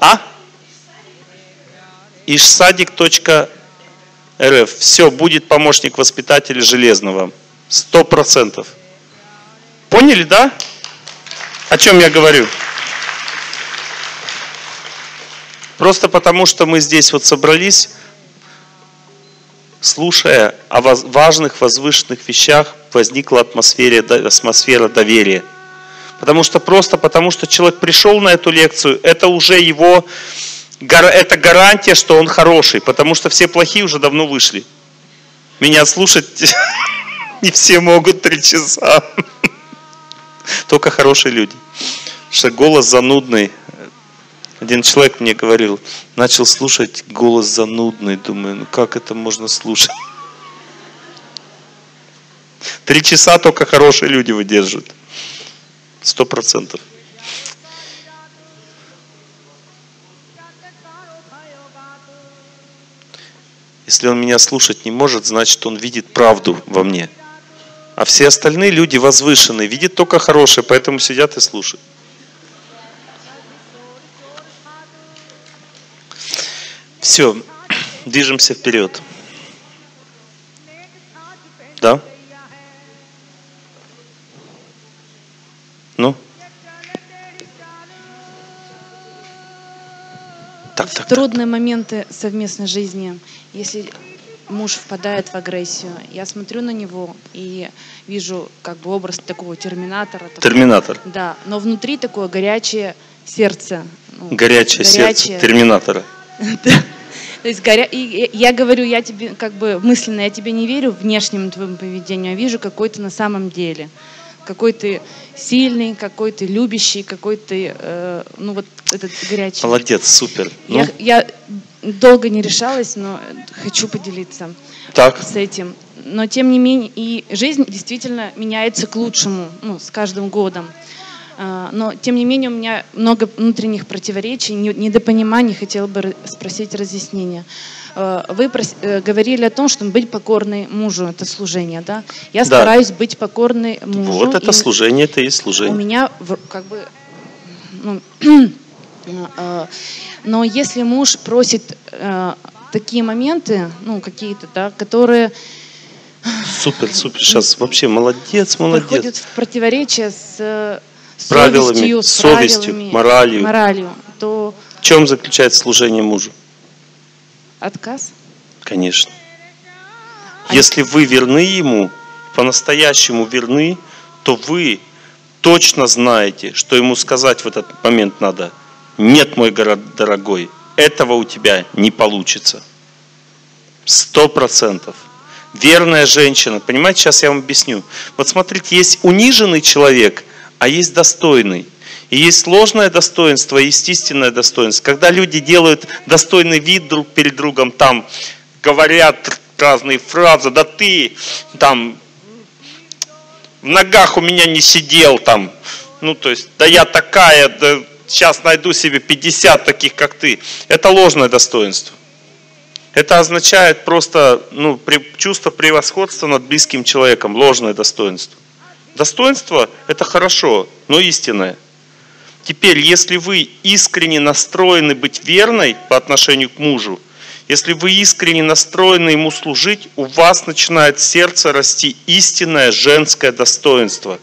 А? ишсадик точка рф. Все, будет помощник воспитателя железного. Сто процентов. Поняли, да? О чем я говорю? Просто потому, что мы здесь вот собрались, слушая о важных, возвышенных вещах, возникла атмосфера, атмосфера доверия. Потому что просто потому, что человек пришел на эту лекцию, это уже его, это гарантия, что он хороший. Потому что все плохие уже давно вышли. Меня слушать не все могут три часа. Только хорошие люди. Что голос занудный. Один человек мне говорил, начал слушать, голос занудный. Думаю, ну как это можно слушать? Три часа только хорошие люди выдерживают. Сто процентов. Если он меня слушать не может, значит он видит правду во мне. А все остальные люди возвышенные, видят только хорошее, поэтому сидят и слушают. Все, движемся вперед. Да? Ну? Так, так, трудные так. Моменты совместной жизни. Если муж впадает в агрессию, я смотрю на него и вижу как бы образ такого терминатора. Терминатор. Такого, да, но внутри такое горячее сердце. Ну, горячее, горячее сердце терминатора. То есть горя... я говорю, я тебе как бы мысленно, я тебе не верю внешнему твоему поведению, а вижу, какой ты на самом деле. Какой ты сильный, какой ты любящий, какой ты, э, ну вот этот горячий. Молодец, супер. Ну? Я, я долго не решалась, но хочу поделиться так. с этим. Но тем не менее, и жизнь действительно меняется к лучшему, ну, с каждым годом. Но тем не менее у меня много внутренних противоречий, недопониманий, хотела бы спросить разъяснения. Вы говорили о том, что быть покорной мужу — это служение, да? Я да. стараюсь быть покорной мужу. Вот это служение, это и служение. У меня как бы... Ну, но если муж просит такие моменты, ну какие-то, да, которые... Супер, супер, сейчас вообще молодец, молодец. Выходит в противоречие с... С правилами, совестью, с совестью, моралью. моралью то... В чем заключается служение мужу? Отказ? Конечно. А Если отказ? вы верны ему, по-настоящему верны, то вы точно знаете, что ему сказать в этот момент надо: нет, мой дорогой, этого у тебя не получится. Сто процентов. Верная женщина. Понимаете, сейчас я вам объясню. Вот смотрите, есть униженный человек, а есть достойный. И есть ложное достоинство и естественное достоинство. Когда люди делают достойный вид друг перед другом, там говорят разные фразы, да ты там в ногах у меня не сидел, там, ну то есть, да я такая, да сейчас найду себе пятьдесят таких, как ты. Это ложное достоинство. Это означает просто ну, чувство превосходства над близким человеком, ложное достоинство. Достоинство – это хорошо, но истинное. Теперь, если вы искренне настроены быть верной по отношению к мужу, если вы искренне настроены ему служить, у вас начинает в сердце расти истинное женское достоинство.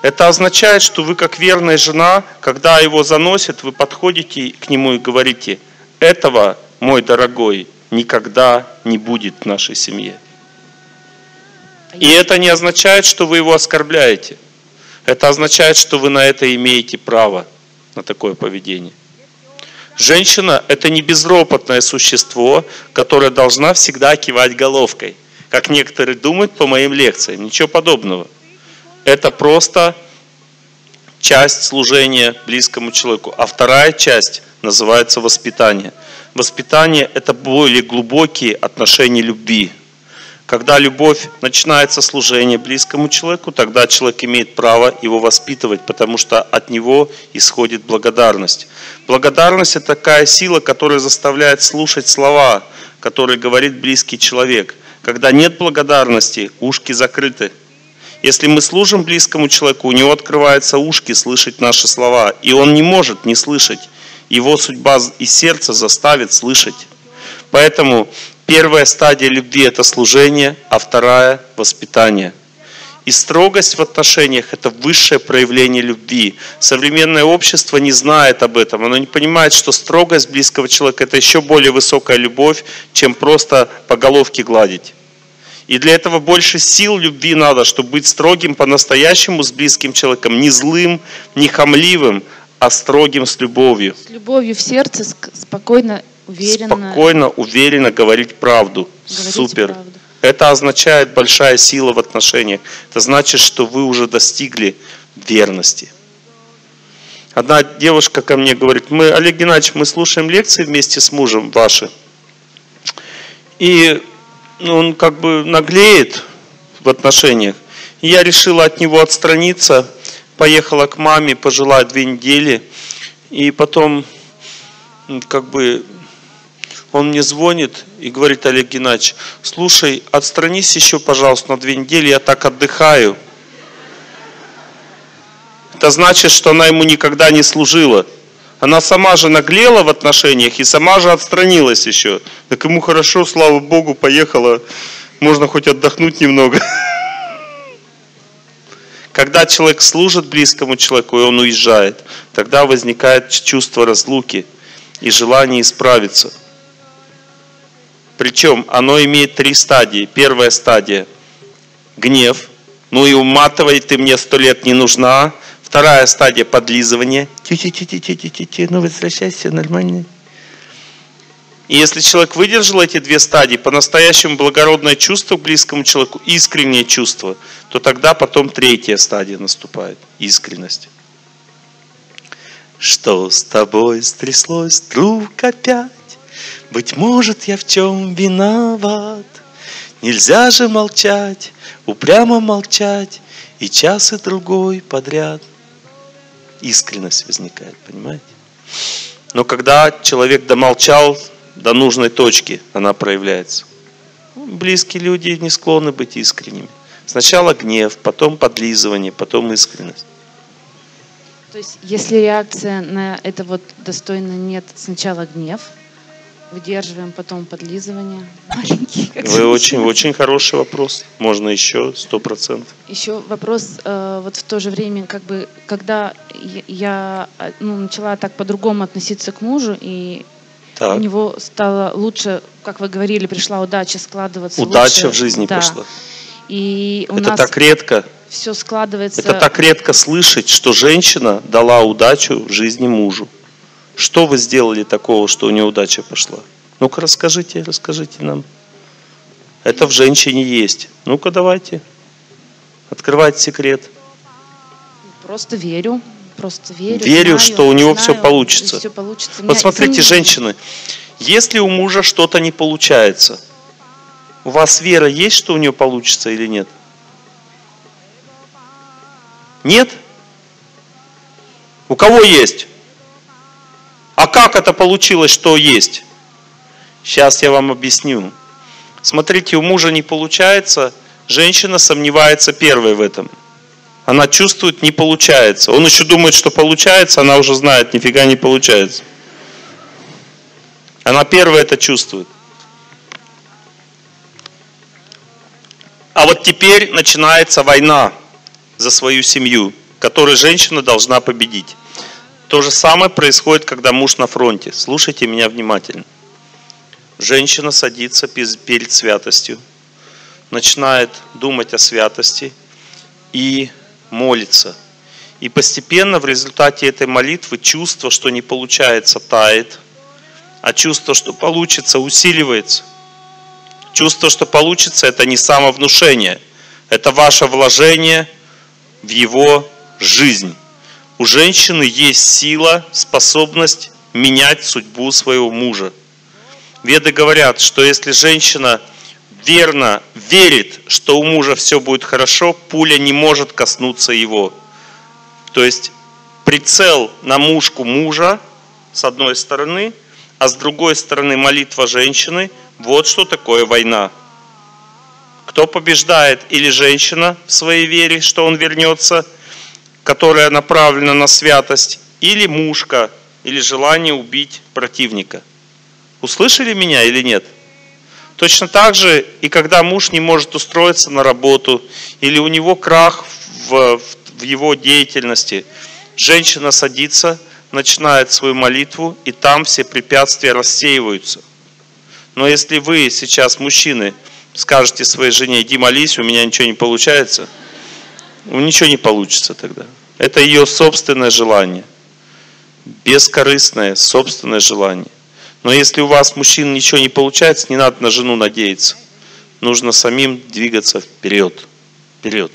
Это означает, что вы как верная жена, когда его заносит, вы подходите к нему и говорите: «Этого, мой дорогой, никогда не будет в нашей семье». И это не означает, что вы его оскорбляете. Это означает, что вы на это имеете право, на такое поведение. Женщина – это не безропотное существо, которое должна всегда кивать головкой, как некоторые думают по моим лекциям. Ничего подобного. Это просто часть служения близкому человеку. А вторая часть называется воспитание. Воспитание – это более глубокие отношения любви. Когда любовь начинается служение близкому человеку, тогда человек имеет право его воспитывать, потому что от него исходит благодарность. Благодарность – это такая сила, которая заставляет слушать слова, которые говорит близкий человек. Когда нет благодарности, ушки закрыты. Если мы служим близкому человеку, у него открываются ушки слышать наши слова, и он не может не слышать. Его судьба и сердце заставит слышать. Поэтому... Первая стадия любви – это служение, а вторая – воспитание. И строгость в отношениях – это высшее проявление любви. Современное общество не знает об этом, оно не понимает, что строгость близкого человека – это еще более высокая любовь, чем просто по головке гладить. И для этого больше сил любви надо, чтобы быть строгим по-настоящему с близким человеком, не злым, не хамливым, а строгим с любовью. С любовью в сердце, спокойно. Уверенно. Спокойно, уверенно говорить правду. Говорите Супер. Правду. Это означает большая сила в отношениях. Это значит, что вы уже достигли верности. Одна девушка ко мне говорит: мы, Олег Геннадьевич, мы слушаем лекции вместе с мужем ваши. И он как бы наглеет в отношениях. И я решила от него отстраниться, поехала к маме, пожила две недели. И потом как бы... Он мне звонит и говорит: Олег Геннадьевич, слушай, отстранись еще, пожалуйста, на две недели, я так отдыхаю. Это значит, что она ему никогда не служила. Она сама же наглела в отношениях и сама же отстранилась еще. Так ему хорошо, слава Богу, поехала, можно хоть отдохнуть немного. Когда человек служит близкому человеку, и он уезжает, тогда возникает чувство разлуки и желание исправиться. Причем оно имеет три стадии. Первая стадия – гнев. Ну и уматывай, ты мне сто лет не нужна. Вторая стадия – подлизывание. Ти-ти-ти-ти-ти-ти-ти, ну возвращайся, нормально. И если человек выдержал эти две стадии, по-настоящему благородное чувство к близкому человеку, искреннее чувство, то тогда потом третья стадия наступает, искренность. Что с тобой стряслось вдруг опять? Быть может, я в чем виноват? Нельзя же молчать, упрямо молчать, и час и другой подряд. Искренность возникает, понимаете? Но когда человек домолчал до нужной точки, она проявляется. Близкие люди не склонны быть искренними. Сначала гнев, потом подлизывание, потом искренность. То есть, если реакция на это вот достойно нет, сначала гнев, выдерживаем, потом подлизывание. Вы очень, очень хороший вопрос. Можно еще сто процентов. Еще вопрос э, вот в то же время, как бы, когда я ну, начала так по-другому относиться к мужу, и так. у него стало лучше, как вы говорили, пришла удача складываться. Удача лучше в жизни да. пришла. И у Это нас так редко. Все складывается. Это так редко слышать, что женщина дала удачу в жизни мужу. Что вы сделали такого, что у нее удача пошла? Ну-ка, расскажите, расскажите нам. Это в женщине есть. Ну-ка, давайте. Открывайте секрет. Просто верю. Просто верю. Верю, знаю, что у него знаю, все получится. Все получится. Вот смотрите, изменили. Женщины, если у мужа что-то не получается, у вас вера есть, что у нее получится или нет? Нет? У кого есть? А как это получилось, что есть? Сейчас я вам объясню. Смотрите, у мужа не получается, женщина сомневается первой в этом. Она чувствует, не получается. Он еще думает, что получается, она уже знает, нифига не получается. Она первая это чувствует. А вот теперь начинается война за свою семью, которую женщина должна победить. То же самое происходит, когда муж на фронте. Слушайте меня внимательно. Женщина садится перед святостью, начинает думать о святости и молится. И постепенно в результате этой молитвы чувство, что не получается, тает, а чувство, что получится, усиливается. Чувство, что получится, это не самовнушение, это ваше вложение в его жизнь. У женщины есть сила, способность менять судьбу своего мужа. Веды говорят, что если женщина верно верит, что у мужа все будет хорошо, пуля не может коснуться его. То есть прицел на мушку мужа с одной стороны, а с другой стороны молитва женщины. Вот что такое война. Кто побеждает? Или женщина в своей вере, что он вернется, которая направлена на святость, или мушка, или желание убить противника. Услышали меня или нет? Точно так же и когда муж не может устроиться на работу, или у него крах в, в его деятельности, женщина садится, начинает свою молитву, и там все препятствия рассеиваются. Но если вы сейчас, мужчины, скажете своей жене: «Иди молись, у меня ничего не получается», ничего не получится тогда. Это ее собственное желание. Бескорыстное собственное желание. Но если у вас, мужчин, ничего не получается, не надо на жену надеяться. Нужно самим двигаться вперед. Вперед.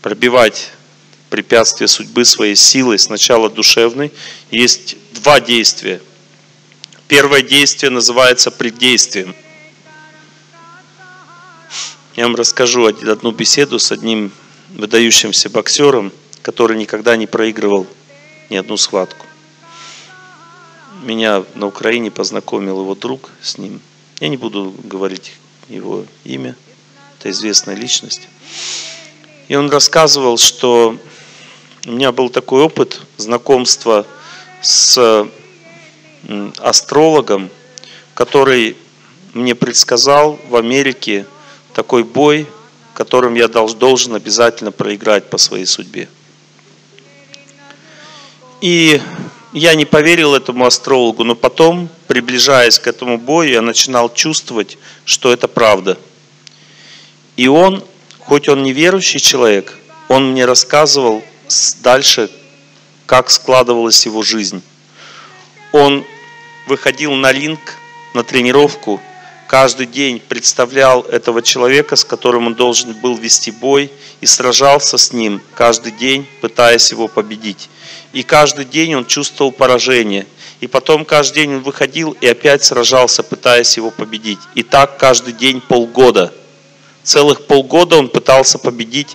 Пробивать препятствия судьбы своей силой, сначала душевной. Есть два действия. Первое действие называется преддействием. Я вам расскажу одну беседу с одним выдающимся боксером, который никогда не проигрывал ни одну схватку. Меня на Украине познакомил его друг с ним. Я не буду говорить его имя, это известная личность. И он рассказывал, что у меня был такой опыт знакомства с астрологом, который мне предсказал в Америке такой бой, которым я должен обязательно проиграть по своей судьбе. И я не поверил этому астрологу, но потом, приближаясь к этому бою, я начинал чувствовать, что это правда. И он, хоть он не верующий человек, он мне рассказывал дальше, как складывалась его жизнь. Он выходил на ринг, на тренировку, каждый день представлял этого человека, с которым он должен был вести бой, и сражался с ним каждый день, пытаясь его победить. И каждый день он чувствовал поражение. И потом каждый день он выходил и опять сражался, пытаясь его победить. И так каждый день полгода. Целых полгода он пытался победить.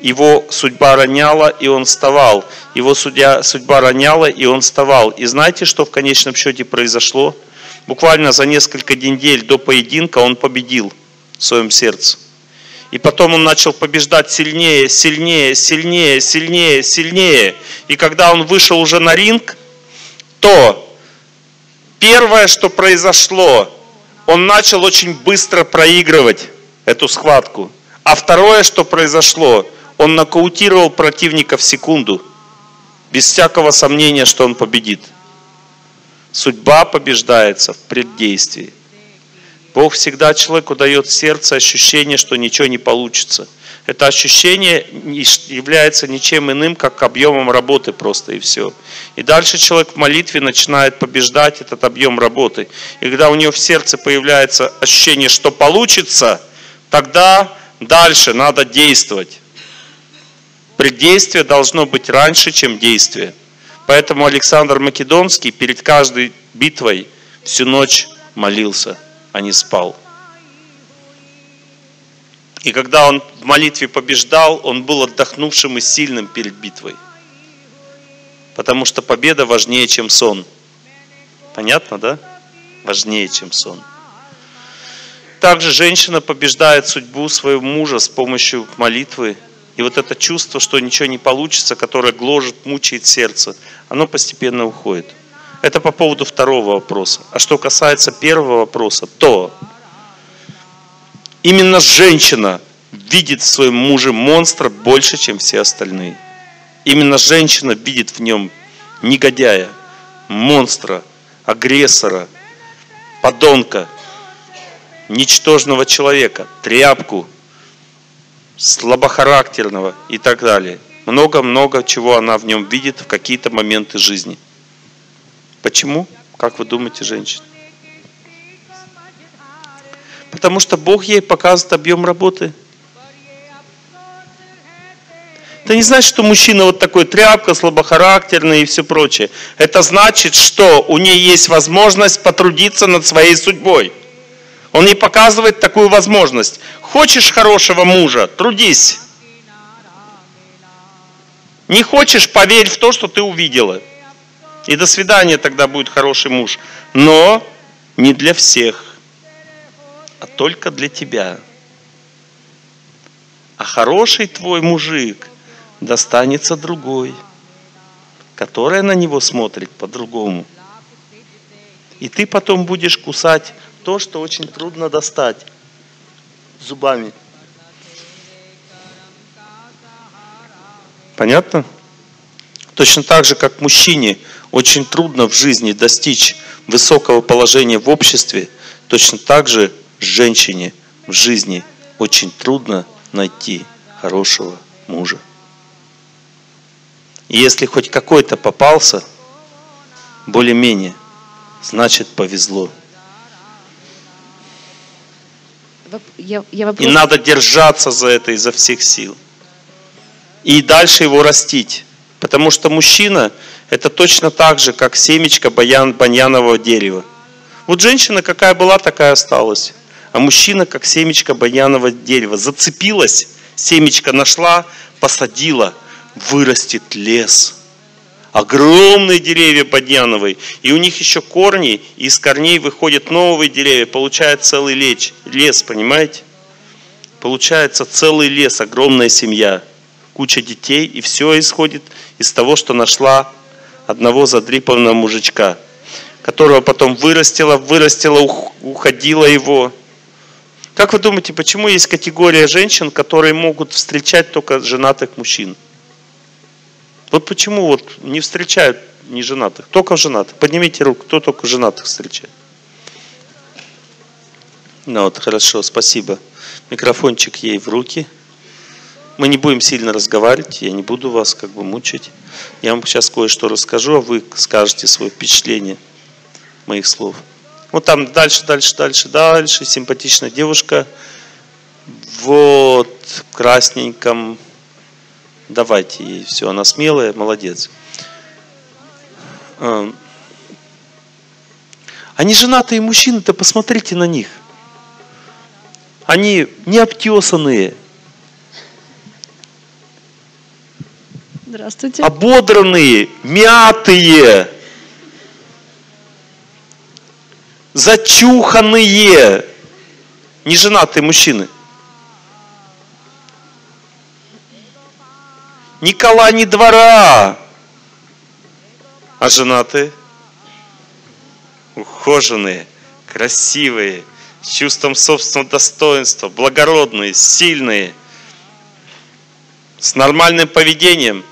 Его судьба роняла, и он вставал. Его судья, судьба роняла, и он вставал. И знаете, что в конечном счете произошло? Буквально за несколько недель до поединка он победил в своем сердце. И потом он начал побеждать сильнее, сильнее, сильнее, сильнее, сильнее. И когда он вышел уже на ринг, то первое, что произошло, он начал очень быстро проигрывать эту схватку. А второе, что произошло, он нокаутировал противника в секунду, без всякого сомнения, что он победит. Судьба побеждается в преддействии. Бог всегда человеку дает в сердце ощущение, что ничего не получится. Это ощущение является ничем иным, как объемом работы просто, и все. И дальше человек в молитве начинает побеждать этот объем работы. И когда у него в сердце появляется ощущение, что получится, тогда дальше надо действовать. Преддействие должно быть раньше, чем действие. Поэтому Александр Македонский перед каждой битвой всю ночь молился, а не спал. И когда он в молитве побеждал, он был отдохнувшим и сильным перед битвой. Потому что победа важнее, чем сон. Понятно, да? Важнее, чем сон. Также женщина побеждает судьбу своего мужа с помощью молитвы. И вот это чувство, что ничего не получится, которое гложет, мучает сердце, оно постепенно уходит. Это по поводу второго вопроса. А что касается первого вопроса, то именно женщина видит в своем муже монстра больше, чем все остальные. Именно женщина видит в нем негодяя, монстра, агрессора, подонка, ничтожного человека, тряпку, слабохарактерного и так далее. Много-много чего она в нем видит в какие-то моменты жизни. Почему? Как вы думаете, женщина? Потому что Бог ей показывает объем работы. Это не значит, что мужчина вот такой тряпка, слабохарактерный и все прочее. Это значит, что у нее есть возможность потрудиться над своей судьбой. Он ей показывает такую возможность. Хочешь хорошего мужа, трудись. Не хочешь, поверь в то, что ты увидела. И до свидания, тогда будет хороший муж. Но не для всех, а только для тебя. А хороший твой мужик достанется другой, которая на него смотрит по-другому. И ты потом будешь кусать то, что очень трудно достать зубами. Понятно? Точно так же, как мужчине очень трудно в жизни достичь высокого положения в обществе, точно так же женщине в жизни очень трудно найти хорошего мужа. И если хоть какой-то попался, более-менее, значит повезло. Я, я вопрос... И надо держаться за это изо всех сил. И дальше его растить. Потому что мужчина — это точно так же, как семечко баньян, баньянового дерева. Вот женщина какая была, такая осталась. А мужчина как семечко баньянового дерева. Зацепилась, семечко нашла, посадила. Вырастет лес. Огромные деревья баньяновые. И у них еще корни, и из корней выходят новые деревья. Получает целый лес, лес, понимаете? Получается целый лес, огромная семья. Куча детей, и все исходит из того, что нашла одного задрипанного мужичка, которого потом вырастила, вырастила, уходила его. Как вы думаете, почему есть категория женщин, которые могут встречать только женатых мужчин? Вот почему вот не встречают неженатых, только женатых. Поднимите руку, кто только женатых встречает. Ну вот, хорошо, спасибо. Микрофончик ей в руки. Мы не будем сильно разговаривать, я не буду вас как бы мучить. Я вам сейчас кое-что расскажу, а вы скажете свое впечатление моих слов. Вот там дальше, дальше, дальше, дальше. Симпатичная девушка. Вот, в красненьком. Давайте ей все. Она смелая, молодец. Они женатые мужчины-то, посмотрите на них. Они не обтесанные. Здравствуйте. Ободранные, мятые, зачуханные, неженатые мужчины. Ни кола, ни двора. А женатые, ухоженные, красивые, с чувством собственного достоинства, благородные, сильные, с нормальным поведением.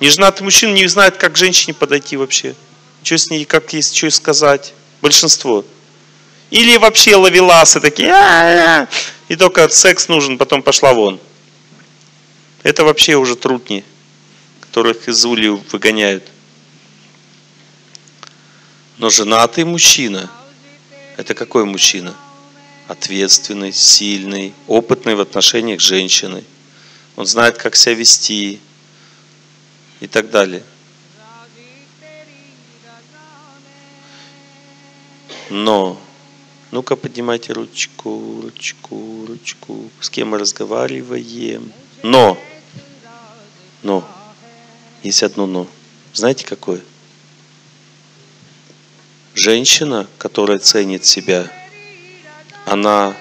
Неженатый мужчина не знает, как к женщине подойти вообще. Что с ней, как есть, что сказать. Большинство. Или вообще ловеласы такие. А-а-а! И только секс нужен, потом пошла вон. Это вообще уже трутни, которых из улью выгоняют. Но женатый мужчина, это какой мужчина? Ответственный, сильный, опытный в отношениях с женщиной. Он знает, как себя вести. И так далее. Но, ну-ка поднимайте ручку, ручку, ручку. С кем мы разговариваем? Но, но, есть одно но. Знаете какое? Женщина, которая ценит себя, она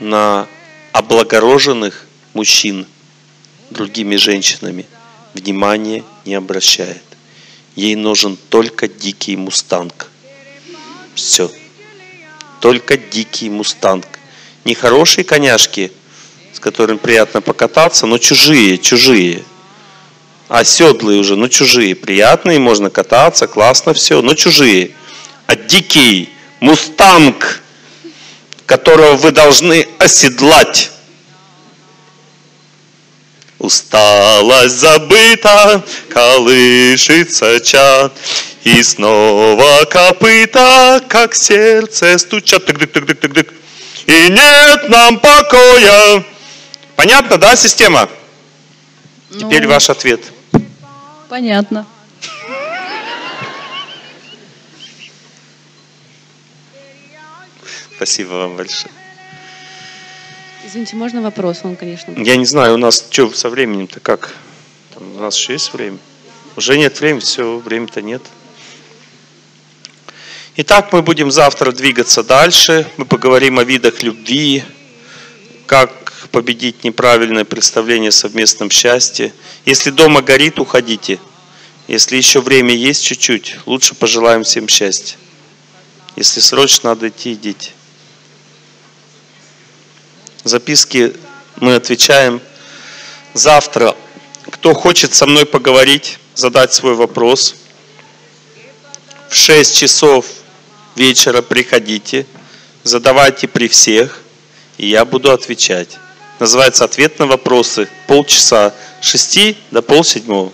на облагороженных мужчин другими женщинами внимание не обращает. Ей нужен только дикий мустанг. Все. Только дикий мустанг. Не хорошие коняшки, с которыми приятно покататься, но чужие, чужие. А седлые уже, но чужие. Приятные, можно кататься, классно все, но чужие. А дикий мустанг, которого вы должны оседлать. Усталость забыта, колышется чад, и снова копыта, как сердце стучат. Тык-дык-тык-дык-тык-дык. И нет нам покоя. Понятно, да, система? Ну, теперь ваш ответ. Понятно. Спасибо вам большое. Извините, можно вопрос? Он, конечно... Я не знаю, у нас что со временем-то как? У нас еще есть время? Уже нет времени, все, времени-то нет. Итак, мы будем завтра двигаться дальше. Мы поговорим о видах любви, как победить неправильное представление о совместном счастье. Если дома горит, уходите. Если еще время есть чуть-чуть, лучше пожелаем всем счастья. Если срочно надо идти, идите. Записки мы отвечаем завтра. Кто хочет со мной поговорить, задать свой вопрос, в шесть часов вечера приходите, задавайте при всех, и я буду отвечать. Называется «Ответ на вопросы». Полчаса, с шести до полседьмого.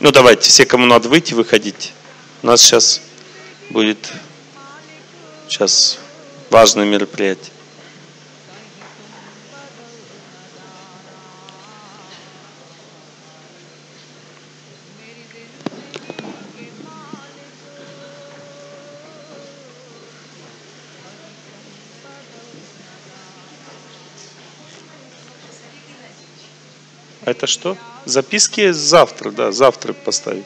Ну давайте, все, кому надо выйти, выходите. У нас сейчас будет... Сейчас важное мероприятие. Это что? Записки завтра, да, завтра поставить.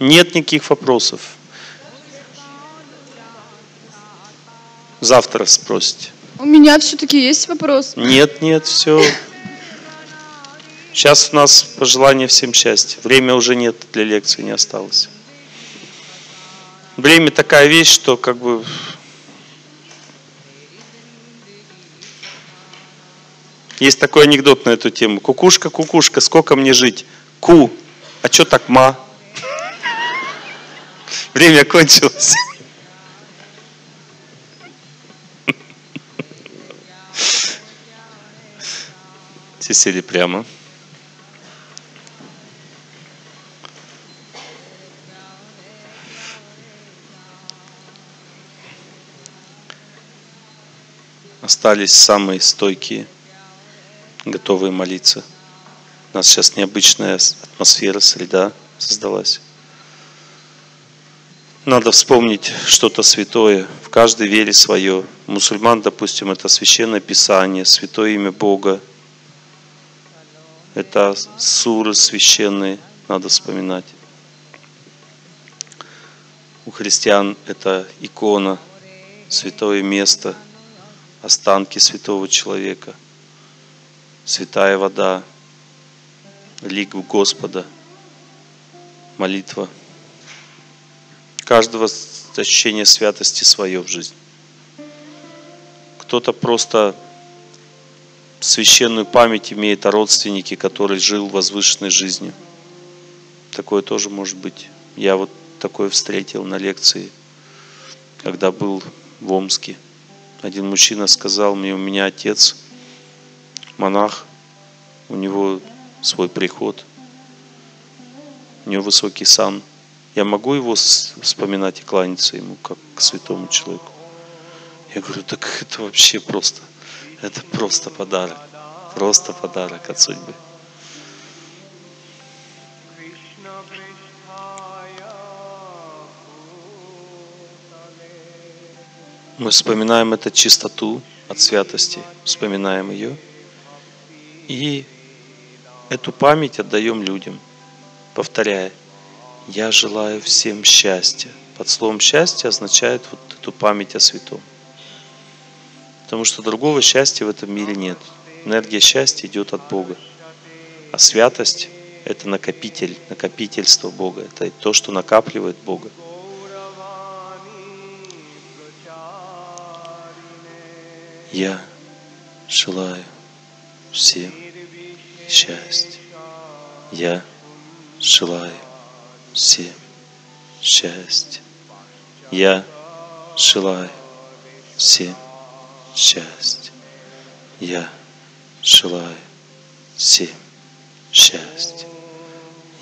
Нет никаких вопросов. Завтра спросите. У меня все-таки есть вопрос. Нет, нет, все. Сейчас у нас пожелание всем счастья. Время уже нет, для лекции не осталось. Время такая вещь, что как бы... Есть такой анекдот на эту тему. Кукушка, кукушка, сколько мне жить? Ку. А что так ма? Время кончилось. Все сели прямо. остались самые стойкие, готовые молиться. У нас сейчас необычная атмосфера, среда создалась. Надо вспомнить что-то святое, в каждой вере свое. Мусульман, допустим, это священное писание, святое имя Бога. Это суры священные, надо вспоминать. У христиан это икона, святое место, останки святого человека, святая вода, лик Господа, молитва. Каждого ощущение святости свое в жизни. Кто-то просто священную память имеет о родственнике, который жил возвышенной жизнью. Такое тоже может быть. Я вот такое встретил на лекции, когда был в Омске. Один мужчина сказал мне: у меня отец монах, у него свой приход, у него высокий сан. Я могу его вспоминать и кланяться ему, как к святому человеку? Я говорю: так это вообще просто, это просто подарок, просто подарок от судьбы. Мы вспоминаем эту чистоту от святости, вспоминаем ее, и эту память отдаем людям, повторяя: я желаю всем счастья. Под словом «счастье» означает вот эту память о святом. Потому что другого счастья в этом мире нет. Энергия счастья идет от Бога. А святость — это накопитель, накопительство Бога. Это то, что накапливает Бога. Я желаю всем счастья. Я желаю всем счастье. Я желаю всем счастье. Я желаю всем счастье.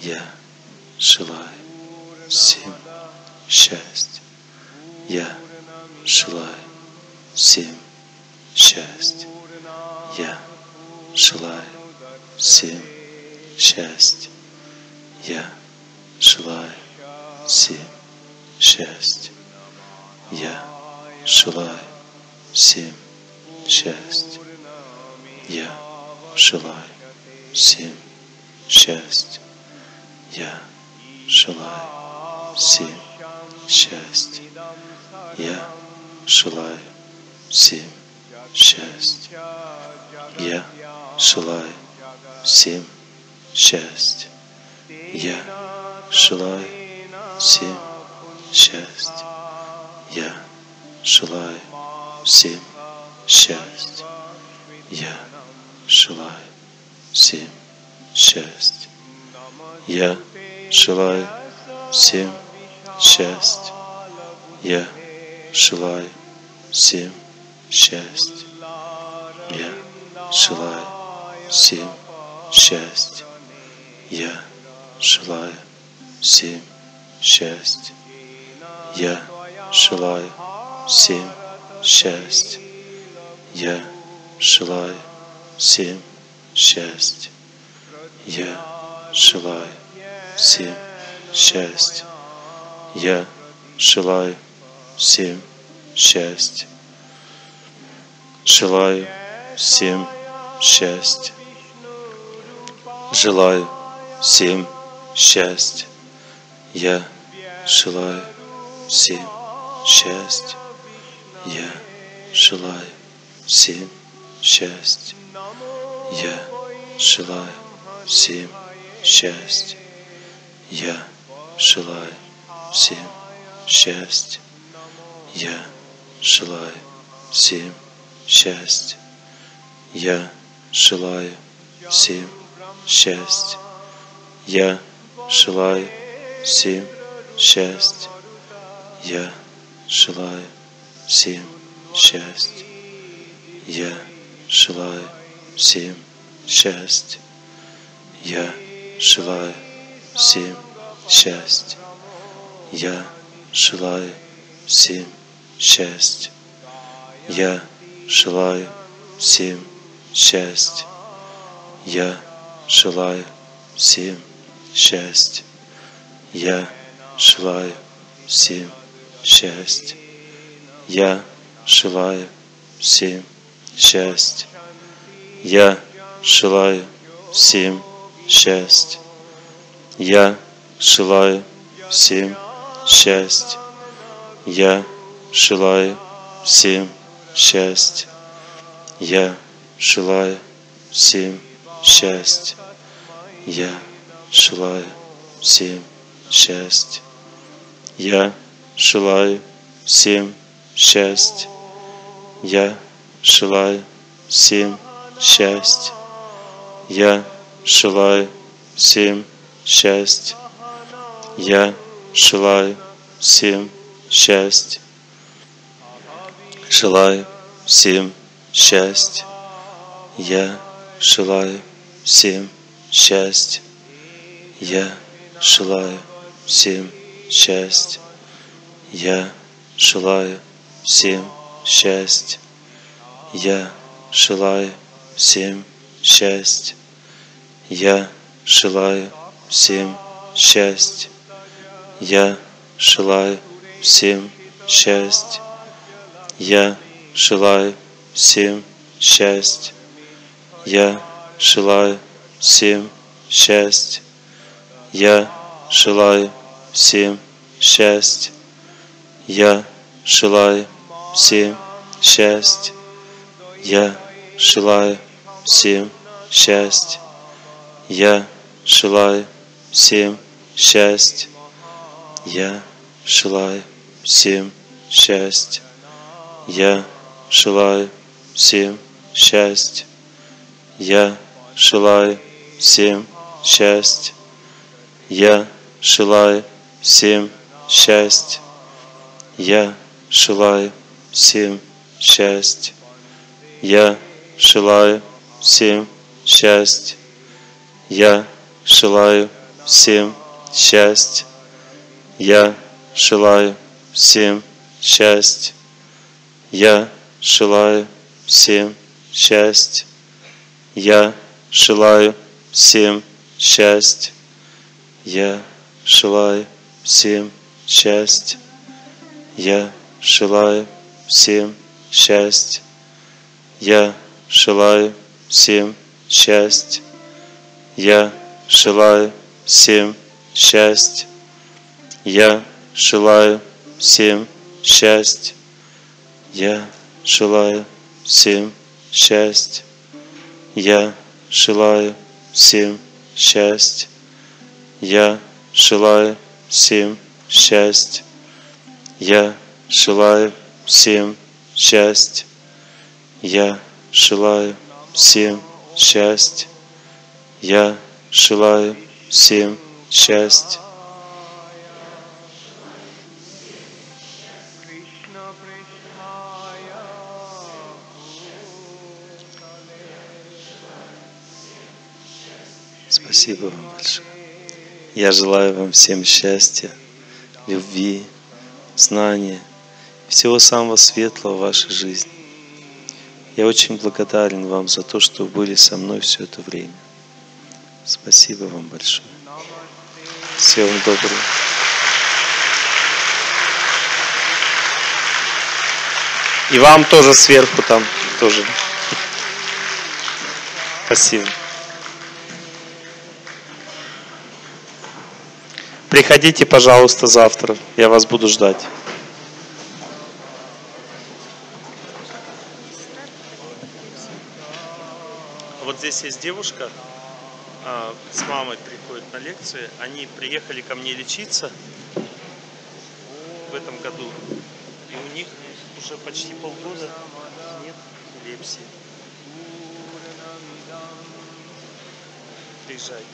Я желаю всем счастье. Я желаю всем счастье. Я желаю всем счастье. Я желаю всем счастья. Я желаю всем счастья. Я желаю всем счастья. Я желаю всем счастья. Я желаю всем счастья. Я желаю всем счастья. Я желаю всем счастья. Я желаю всем счастья. Я желаю всем счастья. Я желаю всем счастья. Я желаю всем счастья. Я желаю всем счастья. Я желаю всем счастье. Я желаю всем счастье. Я желаю всем счастье. Я желаю всем счастье. Я желаю всем счастье. Желаю всем счастье. Желаю всем счастье. Я желаю всем счастья. Я желаю всем счастья. Я желаю всем счастья. Я желаю всем счастья. Я желаю всем счастья. Я желаю всем счастья. Я желаю всем счастье. Я желаю всем счастье. Я желаю всем счастье. Я желаю всем счастье. Я желаю всем счастье. Я желаю всем счастья. Я желаю всем счастья. Я желаю всем счастья. Я желаю всем счастья. Я желаю всем счастья. Я желаю всем счастья. Я желаю всем счастья. Я желаю всем счастья. Я желаю всем счастья. Я желаю всем счастья. Я желаю всем счастья. Я желаю всем счастья. Я желаю всем счастья. Желаю всем счастья. Я желаю всем счастья. Я желаю всем счастья. Я желаю всем счастья. Я желаю всем счастья. Я желаю всем счастья. Я желаю всем счастья. Я желаю всем счастья. Я желаю всем счастья. Я желаю всем счастья. Я желаю всем счастья. Я желаю всем счастья. Я желаю всем счастья. Я желаю всем счастья. Я желаю всем счастья. Я желаю всем счастья. Я желаю всем счастья. Я желаю всем счастья. Я желаю всем счастья. Я желаю всем счастья. Я желаю всем счастья. Я желаю всем счастья. Я желаю всем счастья. Я желаю всем счастья. Я желаю всем счастья. Я желаю всем счастья. Я желаю всем счастья. Я желаю всем счастья. Я желаю всем счастья. Я желаю всем счастья. Я желаю всем счастья. Я желаю всем счастья. Я желаю всем счастья. Я желаю всем счастья. Спасибо вам большое. Я желаю вам всем счастья, любви, знания, всего самого светлого в вашей жизни. Я очень благодарен вам за то, что вы были со мной все это время. Спасибо вам большое. Всего вам доброго. И вам тоже сверху там тоже. Спасибо. Приходите, пожалуйста, завтра. Я вас буду ждать. Вот здесь есть девушка, с мамой приходит на лекции. Они приехали ко мне лечиться в этом году. И у них уже почти полгода нет эпилепсии. Приезжайте.